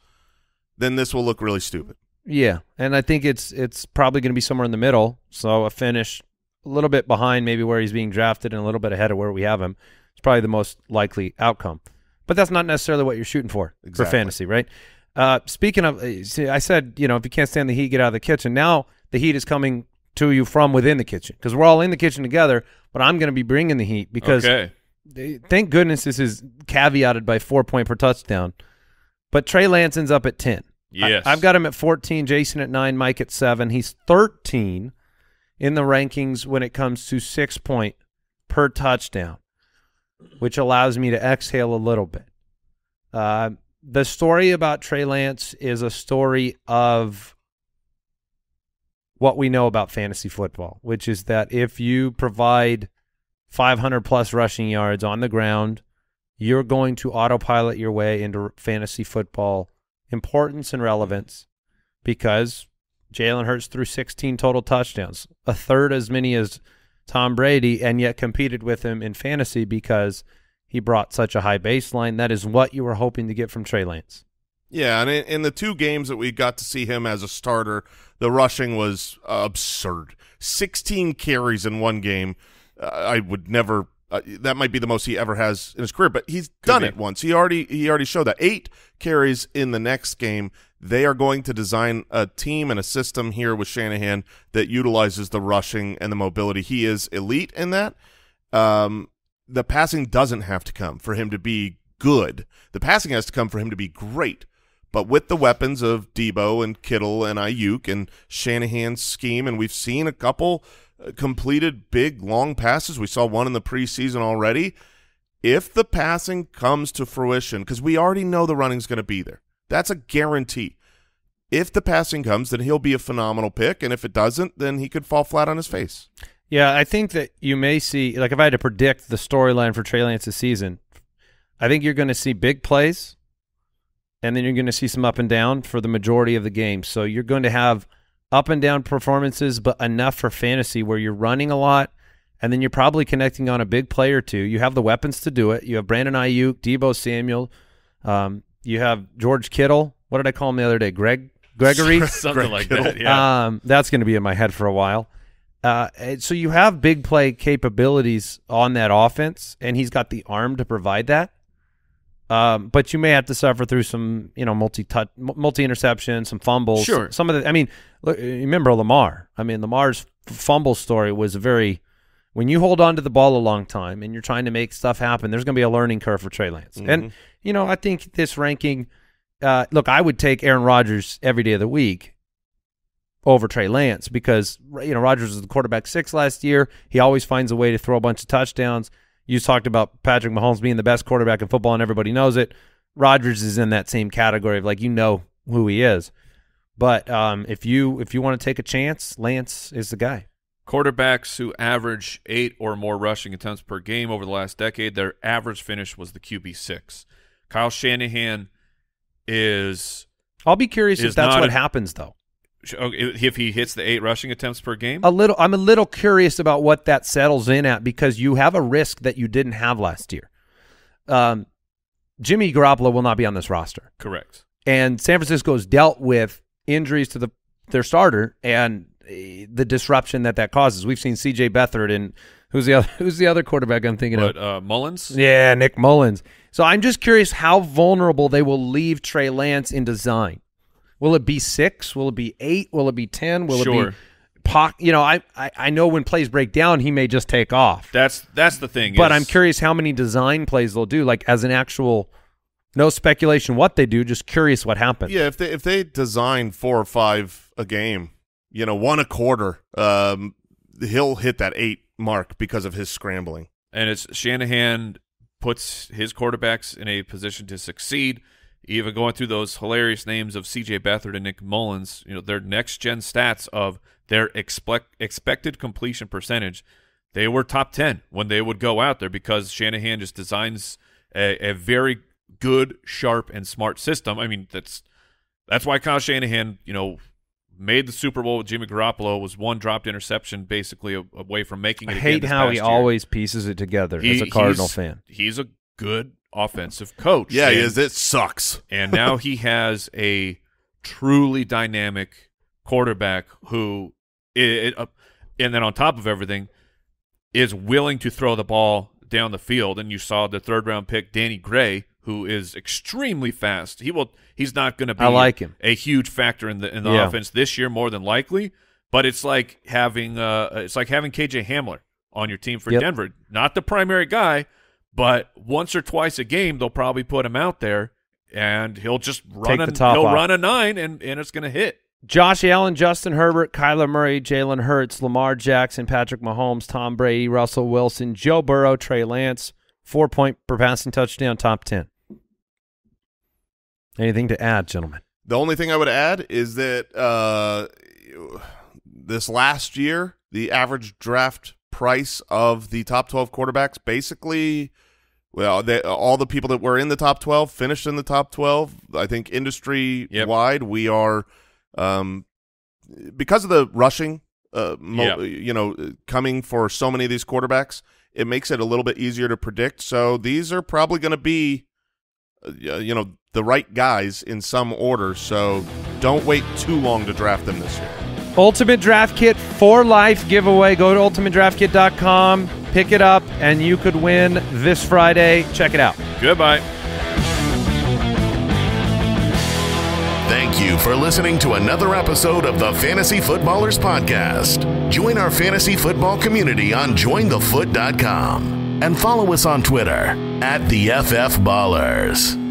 then this will look really stupid. Yeah, and I think it's probably going to be somewhere in the middle. So a finish a little bit behind maybe where he's being drafted and a little bit ahead of where we have him. It's probably the most likely outcome. But that's not necessarily what you're shooting for exactly. For fantasy, right? Speaking of, see, I said, you know, if you can't stand the heat, get out of the kitchen. Now the heat is coming to you from within the kitchen because we're all in the kitchen together, but I'm going to be bringing the heat because thank goodness this is caveated by 4 points per touchdown. But Trey Lance ends up at 10. Yes. I've got him at 14, Jason at 9, Mike at 7. He's 13. In the rankings when it comes to 6 points per touchdown, which allows me to exhale a little bit. The story about Trey Lance is a story of what we know about fantasy football, which is that if you provide 500-plus rushing yards on the ground, you're going to autopilot your way into fantasy football importance and relevance because Jalen Hurts threw 16 total touchdowns, a third as many as Tom Brady, and yet competed with him in fantasy because he brought such a high baseline. That is what you were hoping to get from Trey Lance. Yeah, and in the two games that we got to see him as a starter, the rushing was absurd. 16 carries in one game. I would never that might be the most he ever has in his career, but he's done it once. He already showed that. 8 carries in the next game. They are going to design a team and a system here with Shanahan that utilizes the rushing and the mobility. He is elite in that. The passing doesn't have to come for him to be good. The passing has to come for him to be great. But with the weapons of Debo and Kittle and Ayuk and Shanahan's scheme, and we've seen a couple completed big, long passes. We saw one in the preseason already. If the passing comes to fruition, because we already know the running's going to be there. That's a guarantee. If the passing comes, then he'll be a phenomenal pick, and if it doesn't, then he could fall flat on his face. Yeah, I think that you may see, like if I had to predict the storyline for Trey Lance this season, I think you're going to see big plays, and then you're going to see some up and down for the majority of the game. So you're going to have up and down performances, but enough for fantasy where you're running a lot, and then you're probably connecting on a big play or two. You have the weapons to do it. You have Brandon Ayuk, Debo Samuel, you have George Kittle. What did I call him the other day? Gregory? Something like that, yeah. That's going to be in my head for a while. So you have big play capabilities on that offense, and he's got the arm to provide that. But you may have to suffer through some, you know, multi-interception, some fumbles. Sure. Some of the, I mean, look, remember Lamar. I mean, Lamar's fumble story was when you hold on to the ball a long time and you're trying to make stuff happen, there's going to be a learning curve for Trey Lance. Mm-hmm. And, you know, I think this ranking look, I would take Aaron Rodgers every day of the week over Trey Lance because, you know, Rodgers was the quarterback 6 last year. He always finds a way to throw a bunch of touchdowns. You talked about Patrick Mahomes being the best quarterback in football, and everybody knows it. Rodgers is in that same category of, like, you know who he is. But if you want to take a chance, Lance is the guy. Quarterbacks who average 8 or more rushing attempts per game over the last decade, their average finish was the QB6. Kyle Shanahan is... I'll be curious if that's what happens, though. If he hits the 8 rushing attempts per game? I'm a little curious about what that settles in at because you have a risk that you didn't have last year. Jimmy Garoppolo will not be on this roster. Correct. And San Francisco's dealt with injuries to their starter and the disruption that that causes. We've seen C.J. Beathard and who's the other quarterback I'm thinking of? Mullins? Yeah, Nick Mullins. So I'm just curious how vulnerable they will leave Trey Lance in design. Will it be 6? Will it be 8? Will it be 10? Will it be pocket? You know, I know when plays break down, he may just take off. That's the thing. But I'm curious how many design plays they'll do, like as an actual. No speculation what they do, just curious what happens. Yeah, if they design 4 or 5 a game, you know, 1 a quarter, he'll hit that 8 mark because of his scrambling. And it's Shanahan puts his quarterbacks in a position to succeed. Even going through those hilarious names of C.J. Beathard and Nick Mullins, you know, their next-gen stats of their expected completion percentage, they were top 10 when they would go out there because Shanahan just designs a very – good, sharp, and smart system. I mean, that's why Kyle Shanahan, you know, made the Super Bowl with Jimmy Garoppolo, was 1 dropped interception basically away from making it. I hate how he always pieces it together as a Cardinal fan. He's a good offensive coach. Yeah, he is. It sucks. And now he has a truly dynamic quarterback who, and then on top of everything, is willing to throw the ball down the field. And you saw the 3rd-round pick, Danny Gray, who is extremely fast. He's not going to be a huge factor in the offense this year, more than likely. But it's like having KJ Hamler on your team for Denver. Not the primary guy, but once or twice a game they'll probably put him out there, and he'll just run a 9, and it's going to hit. Josh Allen, Justin Herbert, Kyler Murray, Jalen Hurts, Lamar Jackson, Patrick Mahomes, Tom Brady, Russell Wilson, Joe Burrow, Trey Lance, 4 point per passing touchdown, top 10. Anything to add, gentlemen? The only thing I would add is that this last year, the average draft price of the top 12 quarterbacks, basically, well, all the people that were in the top 12 finished in the top 12. I think industry-wide, we are, because of the rushing, you know, coming for so many of these quarterbacks, it makes it a little bit easier to predict. So these are probably going to be, you know, the right guys in some order, so don't wait too long to draft them this year. Ultimate Draft Kit for life giveaway. Go to ultimatedraftkit.com, pick it up, and you could win this Friday. Check it out. Goodbye. Thank you for listening to another episode of the Fantasy Footballers Podcast. Join our fantasy football community on jointhefoot.com and follow us on Twitter @theFFBallers.